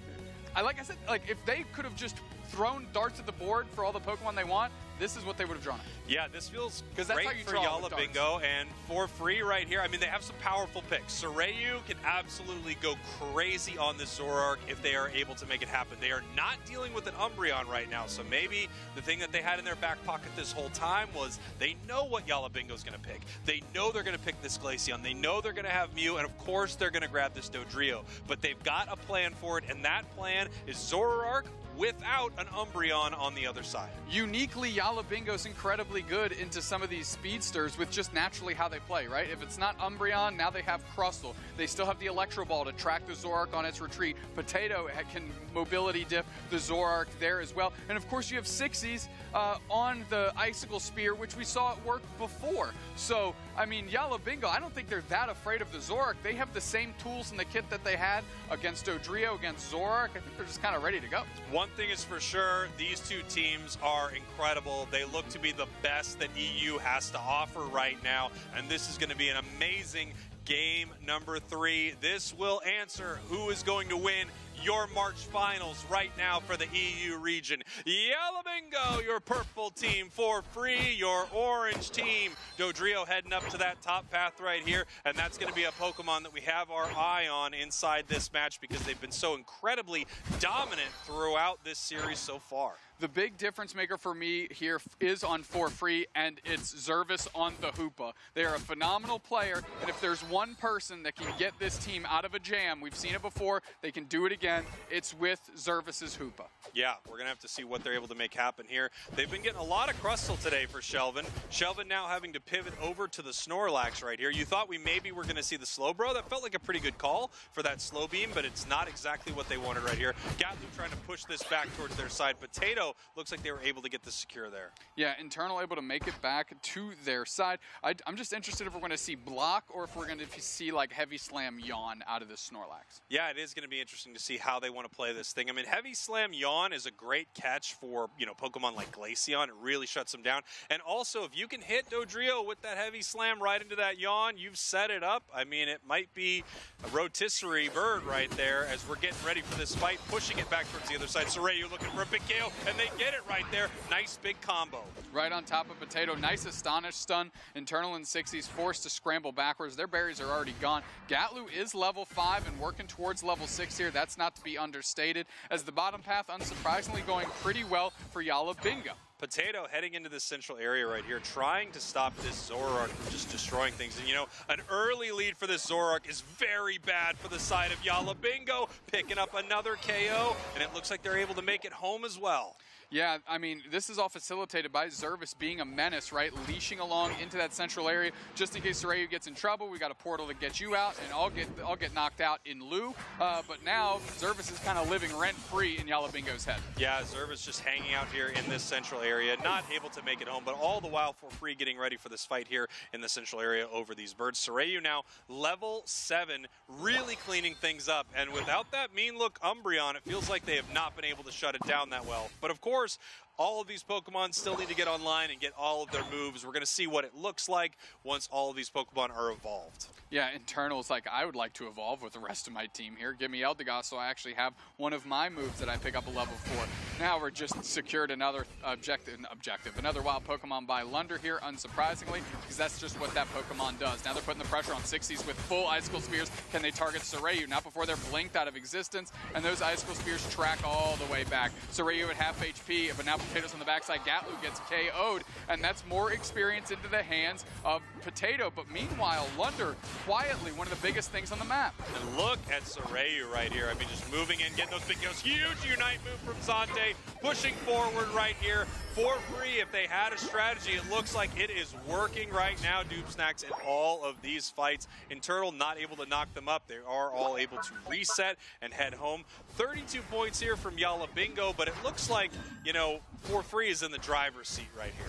I, like I said, like if they could have just thrown darts at the board for all the Pokemon they want, this is what they would have drawn. Yeah, this feels that's great how you for Yalla Bingo and For Free right here. I mean, they have some powerful picks. Sorayu can absolutely go crazy on this Zorark if they are able to make it happen. They are not dealing with an Umbreon right now, so maybe the thing that they had in their back pocket this whole time was they know what Yalla Bingo's going to pick. They know they're going to pick this Glaceon. They know they're going to have Mew, and of course they're going to grab this Dodrio. But they've got a plan for it, and that plan is Zorark without an Umbreon on the other side. Uniquely, Yalla Bingo's incredibly good into some of these speedsters with just naturally how they play, right? If it's not Umbreon, now they have Crustle. They still have the Electro Ball to track the Zorark on its retreat. Potato can mobility dip the Zorark there as well. And of course, you have Sixies uh, on the Icicle Spear, which we saw it work before. So, I mean, Yalla Bingo, I don't think they're that afraid of the Zorark. They have the same tools in the kit that they had against Dodrio, against Zorark. I think they're just kind of ready to go. One One thing is for sure, these two teams are incredible. They look to be the best that E U has to offer right now, and this is going to be an amazing game number three. This will answer who is going to win your March Finals right now for the E U region. Yalla Bingo, your purple team. For Free, your orange team. Dodrio heading up to that top path right here, and that's going to be a Pokemon that we have our eye on inside this match because they've been so incredibly dominant throughout this series so far. The big difference maker for me here is on For Free, and it's Zervis on the Hoopa. They are a phenomenal player, and if there's one person that can get this team out of a jam, we've seen it before, they can do it again, it's with Zervis's Hoopa. Yeah, we're going to have to see what they're able to make happen here. They've been getting a lot of crustle today for Chelvin. Chelvin now having to pivot over to the Snorlax right here. You thought we maybe were going to see the Slowbro. That felt like a pretty good call for that slow beam, but it's not exactly what they wanted right here. Gottlieb trying to push this back towards their side. Potato looks like they were able to get the secure there. Yeah, Internal able to make it back to their side. I, I'm just interested if we're going to see block or if we're going to see like Heavy Slam Yawn out of this Snorlax. Yeah, it is going to be interesting to see how they want to play this thing. I mean, Heavy Slam Yawn is a great catch for, you know, Pokemon like Glaceon. It really shuts them down. And also, if you can hit Dodrio with that Heavy Slam right into that Yawn, you've set it up. I mean, it might be a rotisserie bird right there as we're getting ready for this fight, pushing it back towards the other side. Sorayu looking for a big K O, and they get it right there. Nice big combo. Right on top of Potato. Nice Astonish stun. Internal and Sixies forced to scramble backwards. Their berries are already gone. Gatlu is level five and working towards level six here. That's not to be understated. As the bottom path, unsurprisingly, going pretty well for Yalla Bingo. Potato heading into this central area right here, trying to stop this Zoroark from just destroying things. And you know, an early lead for this Zoroark is very bad for the side of Yalla Bingo, picking up another K O, and it looks like they're able to make it home as well. Yeah, I mean, this is all facilitated by Zervis being a menace, right? Leashing along into that central area just in case Sorayu gets in trouble. We got a portal to get you out, and I'll get I'll get knocked out in lieu. Uh, but now Zervis is kind of living rent-free in Yalla Bingo's head. Yeah, Zervis just hanging out here in this central area, not able to make it home, but all the while For Free getting ready for this fight here in the central area over these birds. Sorayu now level seven, really cleaning things up, and without that mean look Umbreon, it feels like they have not been able to shut it down that well. But of course, Of course, all of these Pokemon still need to get online and get all of their moves. We're going to see what it looks like once all of these Pokemon are evolved. Yeah, Internal's like, I would like to evolve with the rest of my team here. Give me Eldegoss so I actually have one of my moves that I pick up a level four. Now we're just secured another objective, objective, another wild Pokemon by Lunder here, unsurprisingly, because that's just what that Pokemon does. Now they're putting the pressure on Sixies with full Icicle Spears. Can they target Sorayu? Not before they're blinked out of existence, and those Icicle Spears track all the way back. Sorayu at half H P. But now Potato's on the backside. Gatlu gets K O'd, and that's more experience into the hands of Potato. But meanwhile, Lunder quietly one of the biggest things on the map. And look at Sorayu right here. I mean, just moving in, getting those big goes. Huge Unite move from Zante, pushing forward right here. For Free, if they had a strategy, it looks like it is working right now. DubSex in all of these fights. Internal not able to knock them up. They are all able to reset and head home. thirty-two points here from Yalla Bingo, but it looks like, you know, For Free is in the driver's seat right here.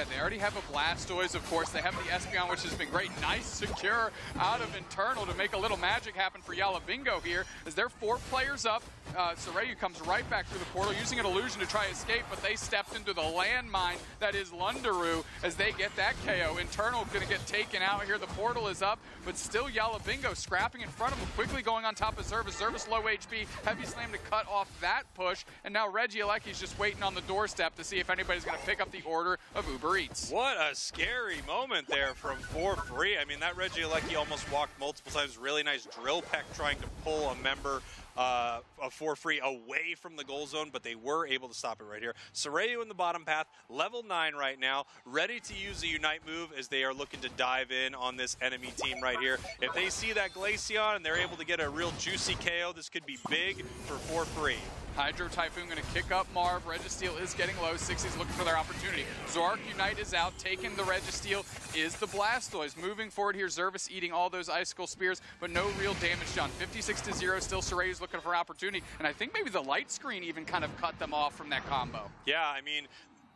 Yeah, they already have a Blastoise, of course. They have the Espeon, which has been great. Nice secure out of Internal to make a little magic happen for Yalla Bingo here, as they're four players up. Uh, Sorayu comes right back through the portal, using an illusion to try escape, but they stepped into the landmine that is Lunderoo as they get that K O. Internal going to get taken out here. The portal is up, but still Yalla Bingo scrapping in front of him, quickly going on top of Zervis. Zervis low H P, Heavy Slam to cut off that push, and now Regieleki's just waiting on the doorstep to see if anybody's going to pick up the order of Uber Eats. What a scary moment there from For Free. I mean, that Regieleki almost walked multiple times. Really nice drill peck trying to pull a member Uh, For Free away from the goal zone, but they were able to stop it right here. Sorayu in the bottom path, level nine right now, ready to use the Unite move as they are looking to dive in on this enemy team right here. If they see that Glaceon and they're able to get a real juicy K O, this could be big for For Free. Hydro Typhoon going to kick up Marv. Registeel is getting low. Sixies looking for their opportunity. Zoroark Unite is out. Taking the Registeel is the Blastoise. Moving forward here, Zervis eating all those Icicle Spears, but no real damage done. fifty-six to zero. Still Sorayu's looking for opportunity. And I think maybe the light screen even kind of cut them off from that combo. Yeah, I mean,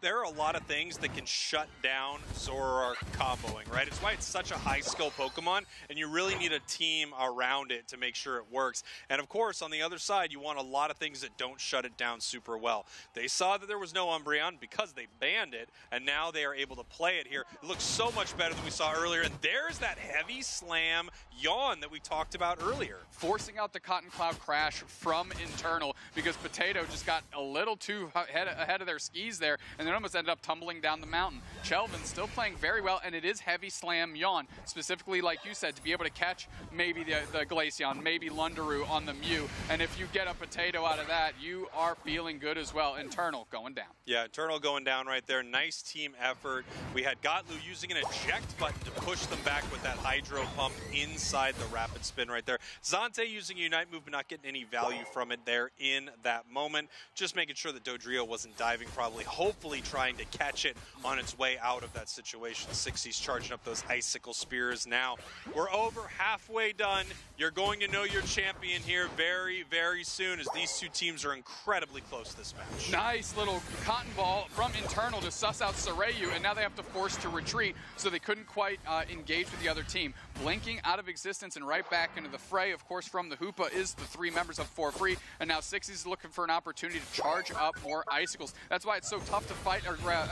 there are a lot of things that can shut down Zoroark comboing, right? It's why it's such a high-skill Pokemon, and you really need a team around it to make sure it works. And, of course, on the other side, you want a lot of things that don't shut it down super well. They saw that there was no Umbreon because they banned it, and now they are able to play it here. It looks so much better than we saw earlier, and there's that Heavy Slam Yawn that we talked about earlier. Forcing out the Cotton Cloud Crash from Internal because Potato just got a little too ahead of their skis there, and and it almost ended up tumbling down the mountain. Chelvin still playing very well, and it is heavy slam Yawn, specifically like you said, to be able to catch maybe the, the Glaceon, maybe Lunderoo on the Mew, and if you get a Potato out of that, you are feeling good as well. Internal going down. Yeah, Internal going down right there. Nice team effort. We had Gottlieb using an eject button to push them back with that Hydro Pump inside the Rapid Spin right there. Zante using Unite move, but not getting any value from it there in that moment. Just making sure that Dodrio wasn't diving, probably, hopefully trying to catch it on its way out of that situation. Sixies charging up those Icicle Spears now. We're over halfway done. You're going to know your champion here very, very soon, as these two teams are incredibly close this match. Nice little cotton ball from Internal to suss out Sorayu, and now they have to force to retreat, so they couldn't quite uh, engage with the other team. Blinking out of existence and right back into the fray, of course, from the Hoopa is the three members of For Free, and now Sixies looking for an opportunity to charge up more Icicles. That's why it's so tough to fight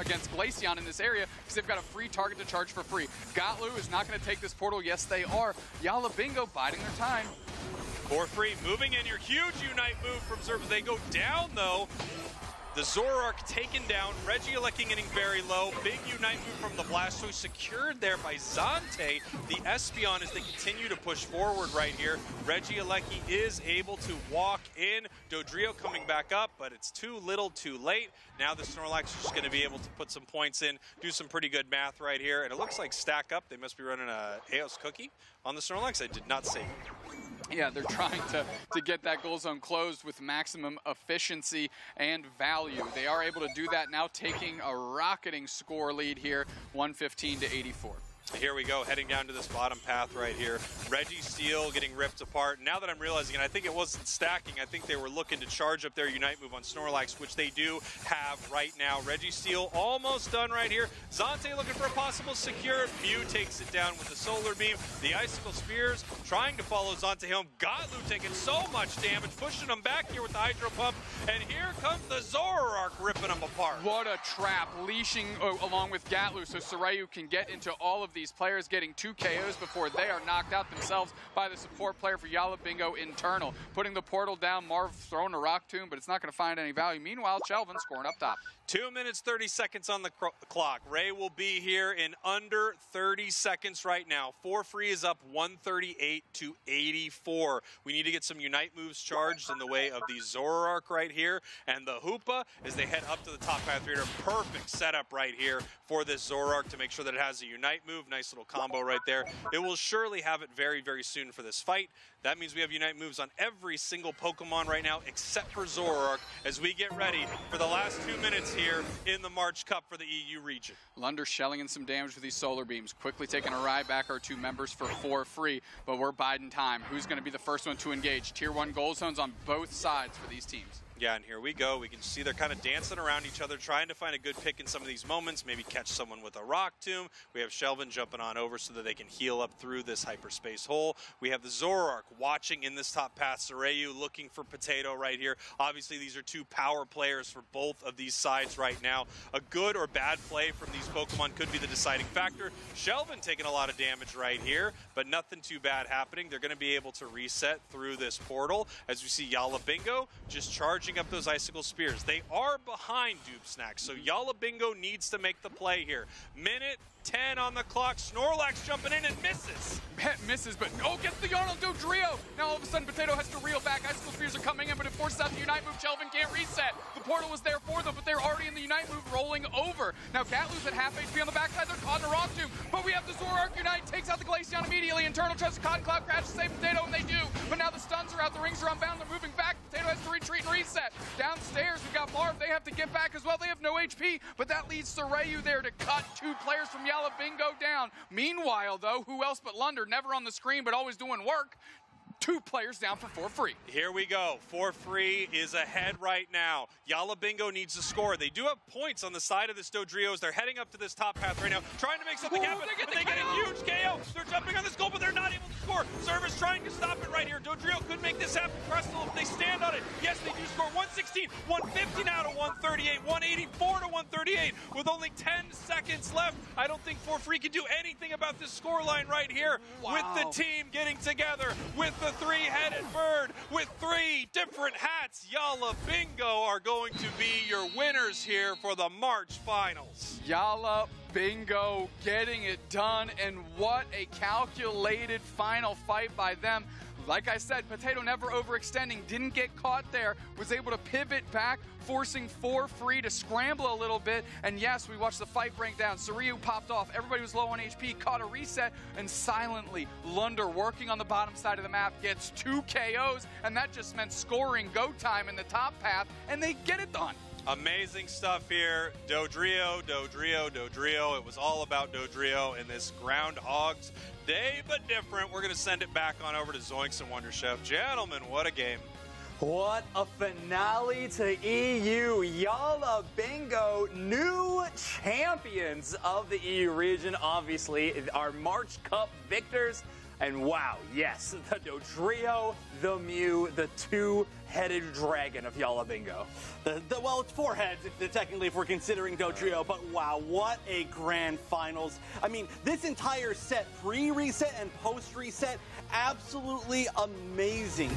against Glaceon in this area, because they've got a free target to charge for free. Gottlieb is not going to take this portal. Yes, they are. Yalla Bingo biding their time. For Free moving in your huge Unite move from Zervis. They go down, though. The Zorark taken down, Regieleki getting very low, big Unite move from the Blastoise secured there by Zante. The Espeon as they continue to push forward right here. Regieleki is able to walk in, Dodrio coming back up, but it's too little too late. Now the Snorlax is just gonna be able to put some points in, do some pretty good math right here, and it looks like stack up, they must be running a Eos cookie on the Snorlax, I did not see. Yeah, they're trying to, to get that goal zone closed with maximum efficiency and value. They are able to do that now, taking a rocketing score lead here, one fifteen to eighty-four. Here we go, heading down to this bottom path right here. Reggie Steel getting ripped apart. Now that I'm realizing, and I think it wasn't stacking, I think they were looking to charge up their Unite move on Snorlax, which they do have right now. Reggie Steel almost done right here. Zante looking for a possible secure. Mew takes it down with the Solar Beam. The Icicle Spears trying to follow Zante home. Gottlieb taking so much damage, pushing them back here with the Hydro Pump, and here comes the Zoroark ripping them apart. What a trap, leashing oh, along with Gottlieb so Sorayu can get into all of these players, getting two K Os before they are knocked out themselves by the support player for Yalla Bingo, Internal. Putting the portal down, Marv throwing a rock tomb, but it's not going to find any value. Meanwhile, Chelvin scoring up top. two minutes, thirty seconds on the clock. Ray will be here in under thirty seconds right now. For Free is up one thirty-eight to eighty-four. We need to get some Unite moves charged in the way of the Zoroark right here. And the Hoopa as they head up to the top path reader. Perfect setup right here for this Zoroark to make sure that it has a Unite move. Nice little combo right there. It will surely have it very, very soon for this fight. That means we have Unite moves on every single Pokemon right now except for Zoroark as we get ready for the last two minutes here in the March Cup for the E U region. Lunder shelling in some damage with these Solar Beams. Quickly taking a ride back our two members for For Free, but we're biding time. Who's going to be the first one to engage? Tier one goal zones on both sides for these teams. Yeah, and here we go. We can see they're kind of dancing around each other, trying to find a good pick in some of these moments, maybe catch someone with a Rock Tomb. We have Chelvin jumping on over so that they can heal up through this hyperspace hole. We have the Zoroark watching in this top path. Sorayu looking for Potato right here. Obviously, these are two power players for both of these sides right now. A good or bad play from these Pokemon could be the deciding factor. Chelvin taking a lot of damage right here, but nothing too bad happening. They're going to be able to reset through this portal. As we see Yalla Bingo just charging up those Icicle Spears. They are behind DubSex, so Yalla Bingo needs to make the play here. Minute ten on the clock. Snorlax jumping in and misses. Pet misses, but oh, gets the Yarn on Dodrio. Now all of a sudden, Potato has to reel back. Icicle Spears are coming in, but it forces out the Unite move. Chelvin can't reset. The portal was there for them, but they're already in the Unite move, rolling over. Now Gatlu's at half H P on the backside. They're caught in a Rock Tomb, but we have the Zoroark Unite. Takes out the Glaceon immediately. Internal tries to Cotton Cloud crash to save Potato, and they do. But now the stuns are out. The rings are unbound. They're moving back. Potato has to retreat and reset. Downstairs, we've got Marv. They have to get back as well. They have no H P, but that leads Sorayu there to cut two players from Yalla Bingo down. Meanwhile, though, who else but Lunder, never on the screen, but always doing work. Two players down for For Free. Here we go. For Free is ahead right now. Yalla Bingo needs to score. They do have points on the side of this Dodrio as they're heading up to this top path right now, trying to make something Ooh, happen. They get, but the they get a huge K O. They're jumping on this goal, but they're not able to score. Zervis trying to stop it right here. Dodrio could make this happen. Crystal, if they stand on it. Yes, they do score. Once one sixteen, one fifteen out of one thirty-eight, one eighty-four to one thirty-eight with only ten seconds left. I don't think For Free can do anything about this scoreline right here. Wow. With the team getting together, with the three-headed bird, with three different hats, Yalla Bingo are going to be your winners here for the March Finals. Yalla Bingo getting it done, and what a calculated final fight by them. Like I said, Potato never overextending, didn't get caught there, was able to pivot back, forcing For Free to scramble a little bit. And yes, we watched the fight break down. Sorayu popped off, everybody was low on H P, caught a reset, and silently, Lunder, working on the bottom side of the map, gets two K Os, and that just meant scoring go time in the top path, and they get it done. Amazing stuff here. Dodrio, Dodrio, Dodrio. It was all about Dodrio and this Groundhog's Day, but different. We're going to send it back on over to Zoinks and Wonder Chef. Gentlemen, what a game. What a finale to E U. Yalla Bingo, new champions of the E U region, obviously, our March Cup victors. And wow, yes, the Dodrio, the Mew, the two-headed dragon of Yalla Bingo. The, the, well, it's four heads, if, technically, if we're considering Dodrio, but wow, what a grand finals. I mean, this entire set, pre-reset and post-reset, absolutely amazing.